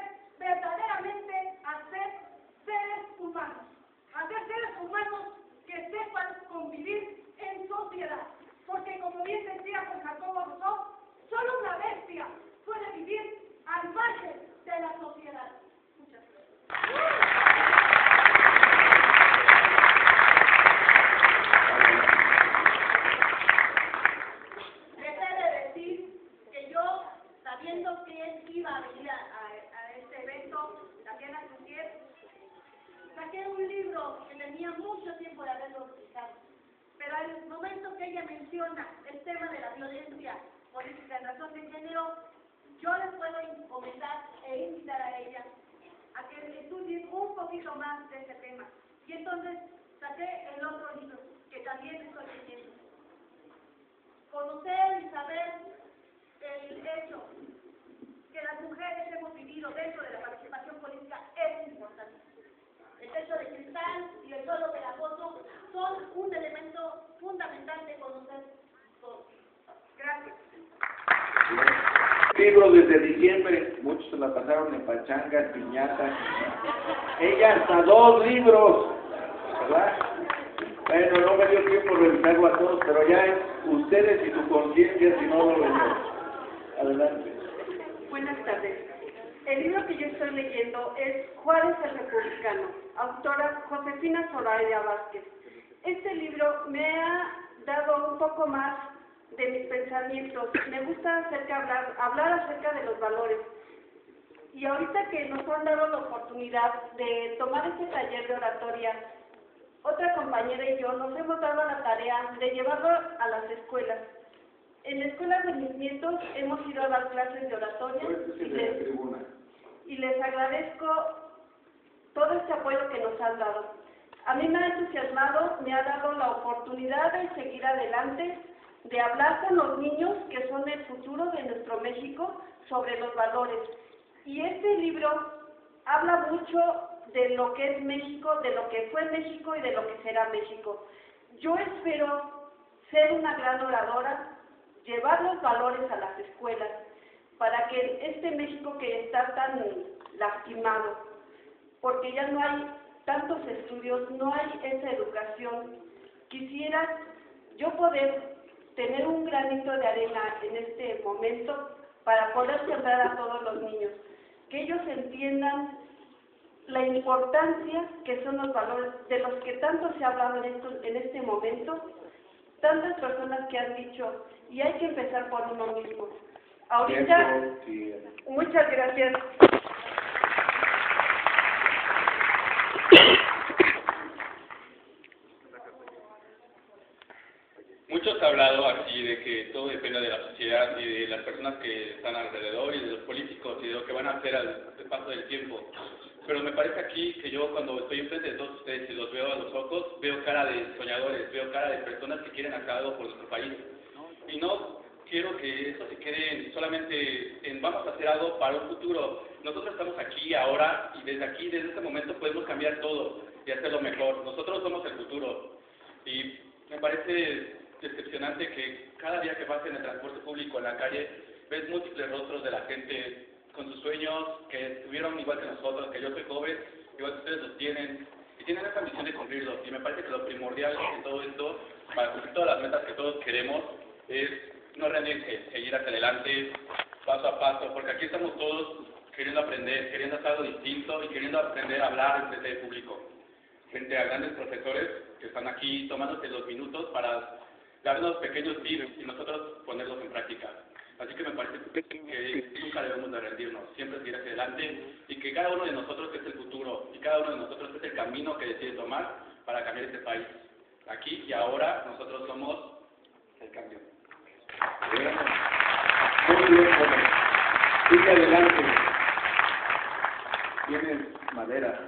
verdaderamente a ser seres humanos, hacer seres humanos que sepan convivir en sociedad, porque como bien decía con Jacob, solo una bestia puede vivir al margen de la sociedad. Muchas gracias. Deja de decir que yo, sabiendo que él iba a venir a, a, a este evento, Tatiana Clouthier, saqué un libro que tenía mucho tiempo de haberlo publicado, pero al momento que ella menciona el tema de la violencia política en razón de género, yo les puedo comentar e invitar a ella a que estudien un poquito más de este tema. Y entonces saqué el otro libro, que también estoy leyendo. Conocer y saber el hecho que las mujeres hemos vivido dentro de la participación política es importante. El techo de cristal y el solo de la foto son un elemento fundamental de conocer todos. Gracias. Libro desde diciembre, muchos se la pasaron en pachangas, piñatas. Ella hasta dos libros, ¿verdad? Bueno, no me dio tiempo de revisarlo a todos, pero ya es ustedes y su conciencia, si no lo vemos. Adelante. Buenas tardes. El libro que yo estoy leyendo es Juárez el Republicano, autora Josefina Soraya Vázquez. Este libro me ha dado un poco más de mis pensamientos. Me gusta acerca hablar, hablar acerca de los valores. Y ahorita que nos han dado la oportunidad de tomar este taller de oratoria, otra compañera y yo nos hemos dado la tarea de llevarlo a las escuelas. En la escuela de mis nietos hemos ido a dar clases de oratoria y les, y les agradezco todo este apoyo que nos han dado. A mí me ha entusiasmado, me ha dado la oportunidad de seguir adelante, de hablar con los niños que son el futuro de nuestro México sobre los valores. Y este libro habla mucho de lo que es México, de lo que fue México y de lo que será México. Yo espero ser una gran oradora, llevar los valores a las escuelas para que este México que está tan lastimado, porque ya no hay tantos estudios, no hay esa educación, quisiera yo poder tener un granito de arena en este momento para poder sembrar a todos los niños, que ellos entiendan la importancia que son los valores de los que tanto se ha hablado en, esto, en este momento, tantas personas que han dicho, y hay que empezar por uno mismo. Ahorita, muchas gracias. mucho se ha hablado así de que todo depende de la sociedad y de las personas que están alrededor y de los políticos y de lo que van a hacer al, al paso del tiempo. Pero me parece aquí que yo cuando estoy enfrente de todos ustedes y los veo a los ojos, veo cara de soñadores, veo cara de personas que quieren hacer algo por nuestro país. Y no quiero que eso se quede solamente en vamos a hacer algo para un futuro. Nosotros estamos aquí ahora y desde aquí, desde este momento, podemos cambiar todo y hacerlo mejor. Nosotros somos el futuro. Y me parece decepcionante que cada día que pasa en el transporte público, en la calle, ves múltiples rostros de la gente con sus sueños, que estuvieron igual que nosotros, que yo soy joven, igual que ustedes los tienen, y tienen esa misión de cumplirlos. Y me parece que lo primordial de todo esto, para cumplir todas las metas que todos queremos, es no rendirse, seguir hacia adelante, paso a paso, porque aquí estamos todos queriendo aprender, queriendo hacer algo distinto y queriendo aprender a hablar frente al público, frente a grandes profesores que están aquí tomándose los minutos para darnos pequeños tips y nosotros ponerlos en práctica. Así que me parece que nunca debemos de rendirnos, siempre seguir hacia adelante y que cada uno de nosotros es el futuro y cada uno de nosotros es el camino que decide tomar para cambiar este país. Aquí y ahora nosotros somos el cambio. Muy bien, joven. Sigue adelante. Tienes madera,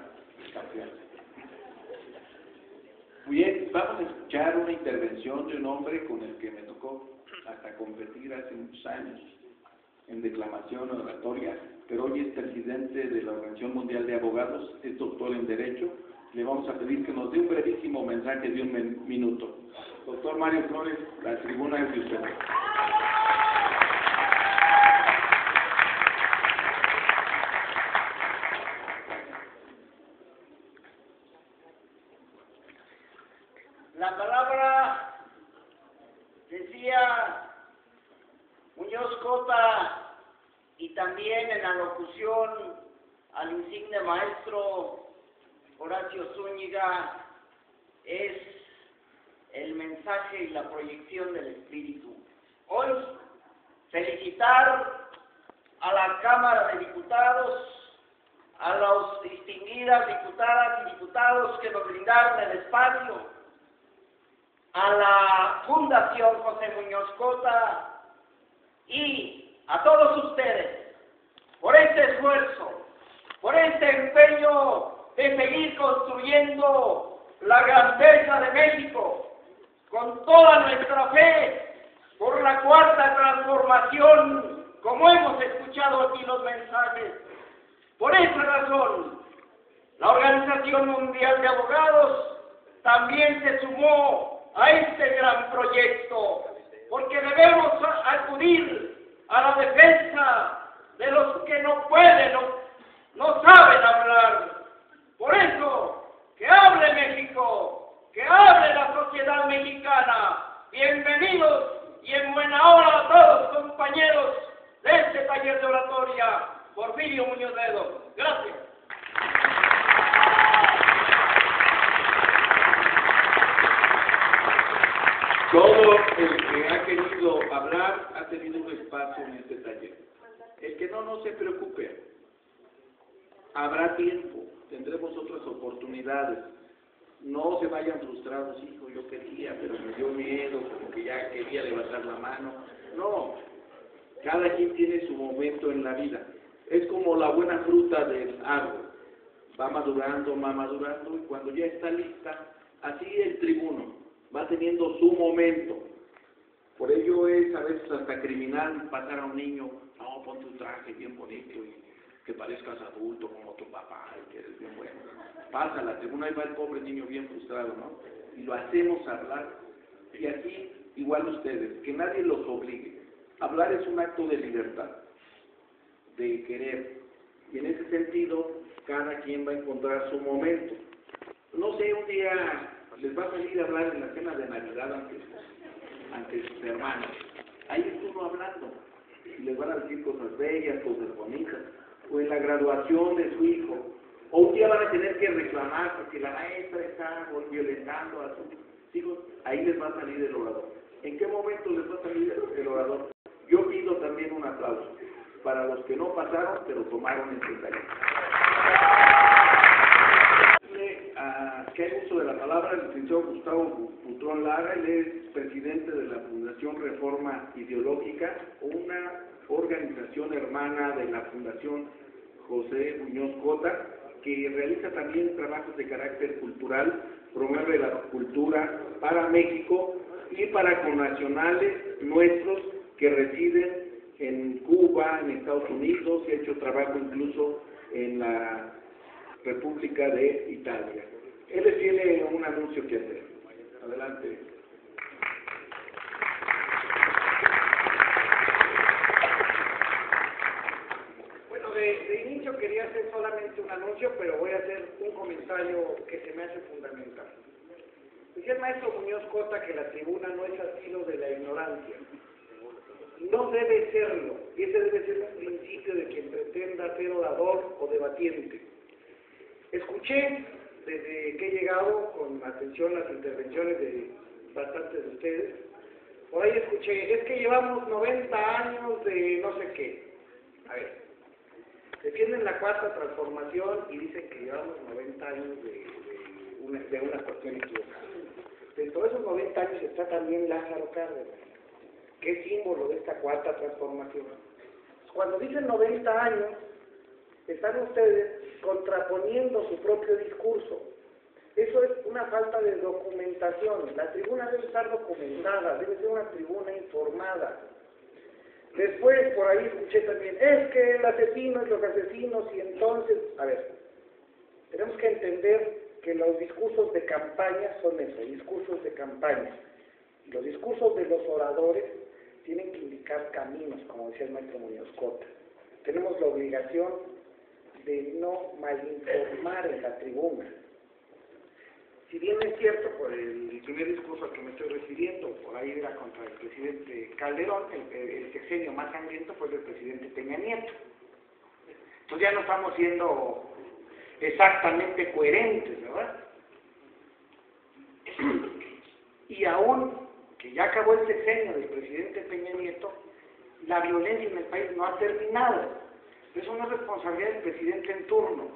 campeón. Muy bien, vamos a escuchar una intervención de un hombre con el que me tocó hasta competir hace muchos años en declamación oratoria, pero hoy es presidente de la Organización Mundial de Abogados, es doctor en Derecho. Le vamos a pedir que nos dé un brevísimo mensaje de un minuto. Doctor Mario Flores, la tribuna es de usted. La palabra decía Muñoz Cota y también en la locución al insigne maestro Horacio Zúñiga es el mensaje y la proyección del espíritu. Hoy felicitar a la Cámara de Diputados, a las distinguidas diputadas y diputados que nos brindaron el espacio, a la Fundación José Muñoz Cota y a todos ustedes por este esfuerzo, por este empeño de seguir construyendo la grandeza de México con toda nuestra fe por la Cuarta Transformación, como hemos escuchado aquí los mensajes. Por esta razón, la Organización Mundial de Abogados también se sumó a este gran proyecto, porque debemos acudir a la defensa de los que no pueden, no, no saben hablar. Por eso, que hable México, que hable la sociedad mexicana. Bienvenidos y en buena hora a todos compañeros de este taller de oratoria, Porfirio Muñoz Ledo. Gracias. Todo el que ha querido hablar ha tenido un espacio en este taller. El que no, no se preocupe. Habrá tiempo, tendremos otras oportunidades. No se vayan frustrados, hijo, yo quería, pero me dio miedo, como que ya quería levantar la mano. No, cada quien tiene su momento en la vida. Es como la buena fruta del árbol. Va madurando, va madurando, y cuando ya está lista, así el tribuno va teniendo su momento. Por ello es a veces hasta criminal pasar a un niño, no, pon tu traje bien bonito y que parezcas adulto como tu papá y que eres bien bueno. Pasa la tribuna y va el pobre niño bien frustrado, ¿no? Y lo hacemos hablar. Y aquí, igual ustedes, que nadie los obligue. Hablar es un acto de libertad, de querer. Y en ese sentido, cada quien va a encontrar su momento. No sé, un día les va a salir a hablar en la cena de Navidad ante, ante sus hermanos. Ahí estuvo hablando. Y les van a decir cosas bellas, cosas bonitas. O en la graduación de su hijo. O un día van a tener que reclamar porque la maestra está violentando a sus hijos. Ahí les va a salir el orador. ¿En qué momento les va a salir el orador? Yo pido también un aplauso para los que no pasaron, pero tomaron el detalle. decirle a que hay uso de la palabra el licenciado Gustavo Bultrón Lara. Él es presidente de la Fundación Reforma Ideológica, una organización hermana de la Fundación José Muñoz Cota, que realiza también trabajos de carácter cultural, promueve la cultura para México y para connacionales nuestros que residen en Cuba, en Estados Unidos, y ha hecho trabajo incluso en la República de Italia. Él les tiene un anuncio que hacer. Adelante. Bueno, de, de inicio quería hacer solamente un anuncio, pero voy a hacer un comentario que se me hace fundamental. Decía el maestro Muñoz Cota que la tribuna no es asilo de la ignorancia. No debe serlo, y ese debe ser un principio de quien pretenda ser orador o debatiente. Escuché, desde que he llegado, con atención las intervenciones de bastantes de ustedes. Por ahí escuché, es que llevamos noventa años de no sé qué. A ver, defienden la Cuarta Transformación y dicen que llevamos noventa años de, de, una, de una cuestión equivocada. Dentro de esos noventa años está también Lázaro Cárdenas, que es símbolo de esta Cuarta Transformación. Cuando dicen noventa años, están ustedes contraponiendo su propio discurso. Eso es una falta de documentación. La tribuna debe estar documentada, debe ser una tribuna informada. Después, por ahí escuché también, es que el asesino es los asesinos y entonces... A ver, tenemos que entender que los discursos de campaña son eso, discursos de campaña. Y los discursos de los oradores tienen que indicar caminos, como decía el maestro Muñoz Cota. Tenemos la obligación de no malinformar en la tribuna. Si bien es cierto, por el primer discurso al que me estoy refiriendo, por ahí era contra el presidente Calderón, el, el sexenio más sangriento fue el del presidente Peña Nieto. Entonces ya no estamos siendo exactamente coherentes, ¿verdad? Y aún que ya acabó el sexenio del presidente Peña Nieto, la violencia en el país no ha terminado. Es una responsabilidad del presidente en turno,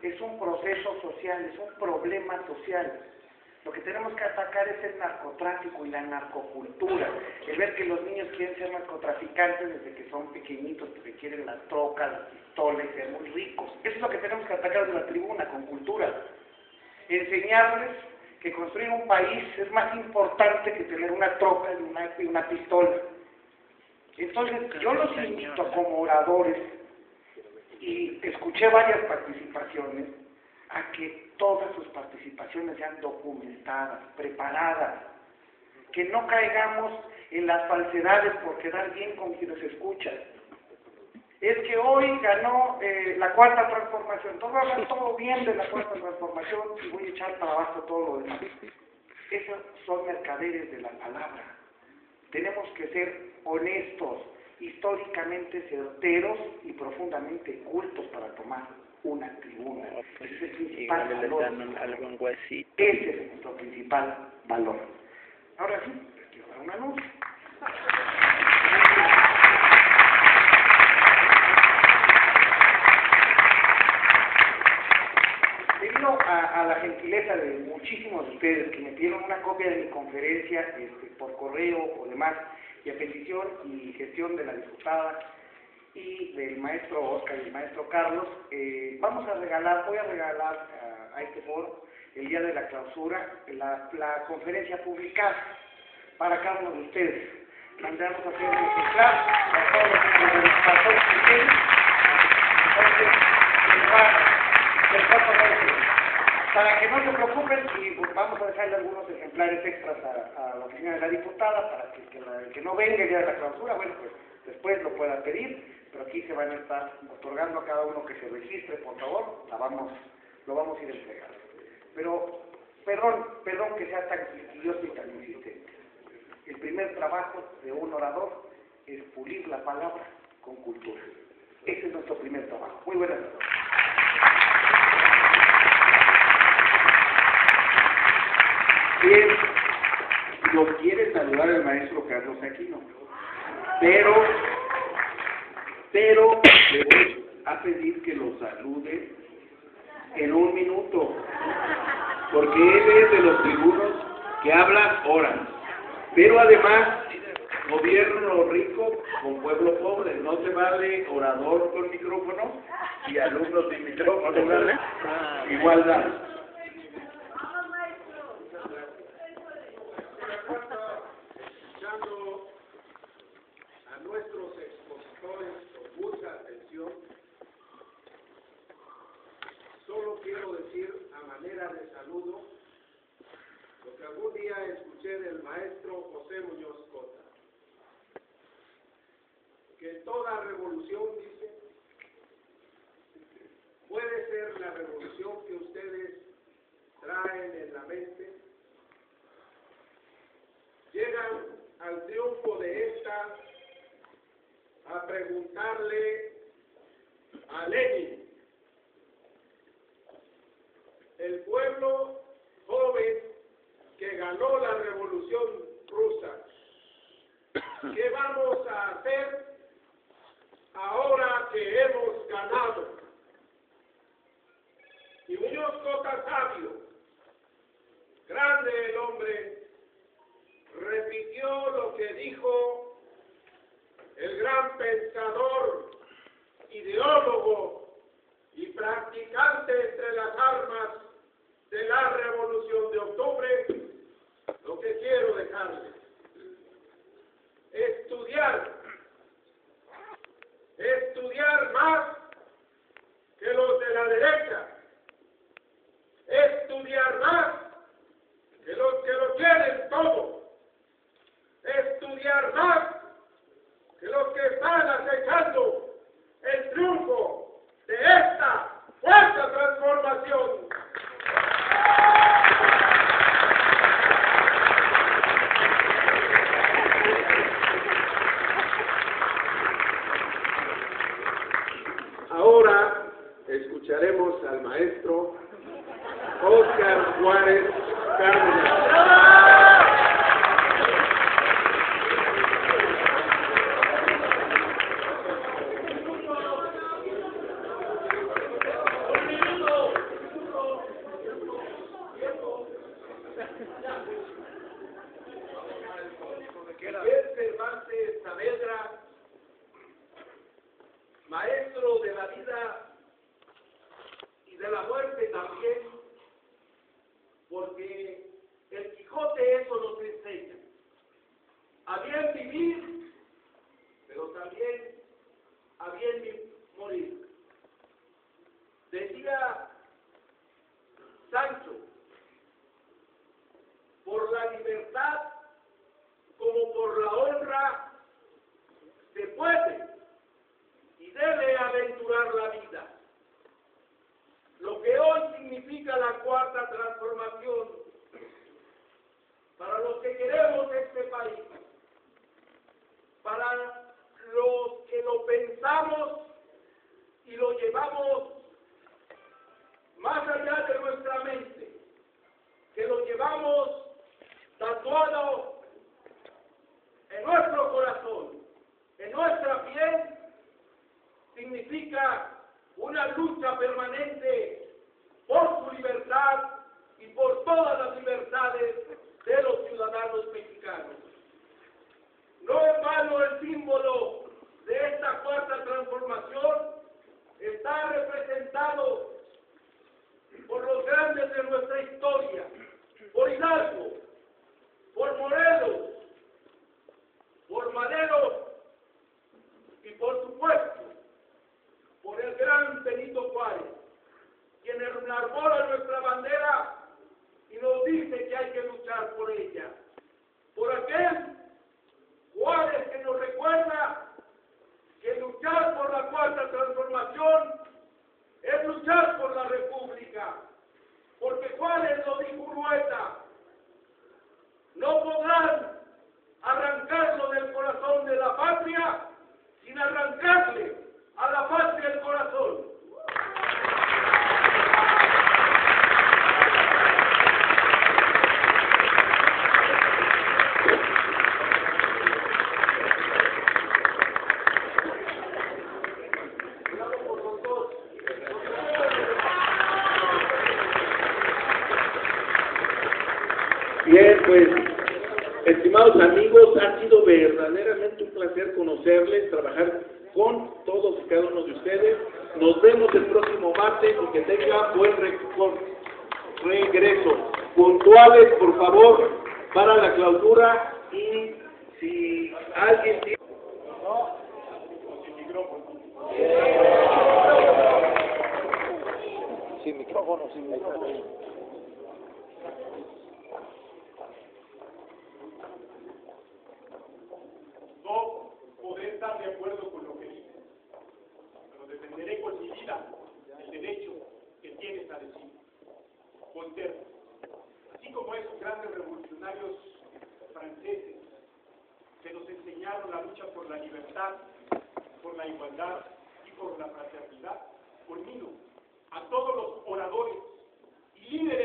es un proceso social, es un problema social. Lo que tenemos que atacar es el narcotráfico y la narcocultura, el ver que los niños quieren ser narcotraficantes desde que son pequeñitos, porque quieren las trocas, las pistolas, ser muy ricos. Eso es lo que tenemos que atacar de la tribuna, con cultura. Enseñarles que construir un país es más importante que tener una troca y una, y una pistola. Entonces, yo los invito como oradores, y escuché varias participaciones, a que todas sus participaciones sean documentadas, preparadas, que no caigamos en las falsedades por quedar bien con quienes escuchan. Es que hoy ganó eh, la Cuarta Transformación, todo hablan todo bien de la Cuarta Transformación y voy a echar para abajo todo lo demás. Esos son mercaderes de la palabra. Tenemos que ser honestos, históricamente certeros y profundamente cultos para tomar una tribuna. No, pues, ese es el principal valor. Algo así. Ese es nuestro principal valor. Ahora sí, les quiero dar una luz. Debido a, a la gentileza de muchísimos de ustedes que me pidieron una copia de mi conferencia este, por correo o demás, y a petición y gestión de la diputada y del maestro Oscar y el maestro Carlos, eh, vamos a regalar, voy a regalar a, a este foro, el día de la clausura, la, la conferencia publicada para cada uno de ustedes. Mandamos a hacer un ejemplar para todos los que tienen. Entonces, para que no se preocupen, y pues, vamos a dejarle algunos ejemplares extras a, a la oficina de la diputada para que, que, la, que no venga ya de la clausura, bueno, pues después lo pueda pedir, pero aquí se van a estar otorgando a cada uno que se registre, por favor, la vamos, lo vamos a ir entregando. Pero, perdón, perdón que sea tan quisquilloso y tan insistente. El primer trabajo de un orador es pulir la palabra con cultura. Ese es nuestro primer trabajo. Muy buenas noches. Bien, lo quiere saludar el maestro Carlos Aquino, pero, pero le voy a pedir que lo salude en un minuto, porque él es de los tribunos que hablan horas, pero además gobierno rico con pueblo pobre, no se vale orador con micrófono y alumnos sin micrófono, ¿vale? Igualdad. De saludo, lo que algún día escuché del maestro José Muñoz Cota, que toda revolución, dice, puede ser la revolución que ustedes traen en la mente, llegan al triunfo de esta a preguntarle a Lenin. El pueblo joven que ganó la revolución rusa. ¿Qué vamos a hacer ahora que hemos ganado? Y Muñoz Cota, sabio, grande el hombre, repitió lo que dijo el gran pensador, ideólogo y practicante entre las armas de la Revolución de Octubre, lo que quiero dejarles. Estudiar, estudiar más que los de la derecha, estudiar más que los que lo quieren todo, estudiar más que los que están acechando el triunfo de esta cuarta transformación. Ahora escucharemos al maestro Oscar Juárez Cárdenas. Bien, pues, estimados amigos, ha sido verdaderamente un placer conocerles, trabajar con todos y cada uno de ustedes. Nos vemos el próximo martes y que tengan buen regreso. Puntuales, por favor, para la clausura, y si alguien tiene... Sin micrófono, sin micrófono. No podré estar de acuerdo con lo que dices, pero defenderé con mi vida el derecho que tienes a decir. Voltaire, así como esos grandes revolucionarios franceses que nos enseñaron la lucha por la libertad, por la igualdad y por la fraternidad, conmigo a todos los oradores y líderes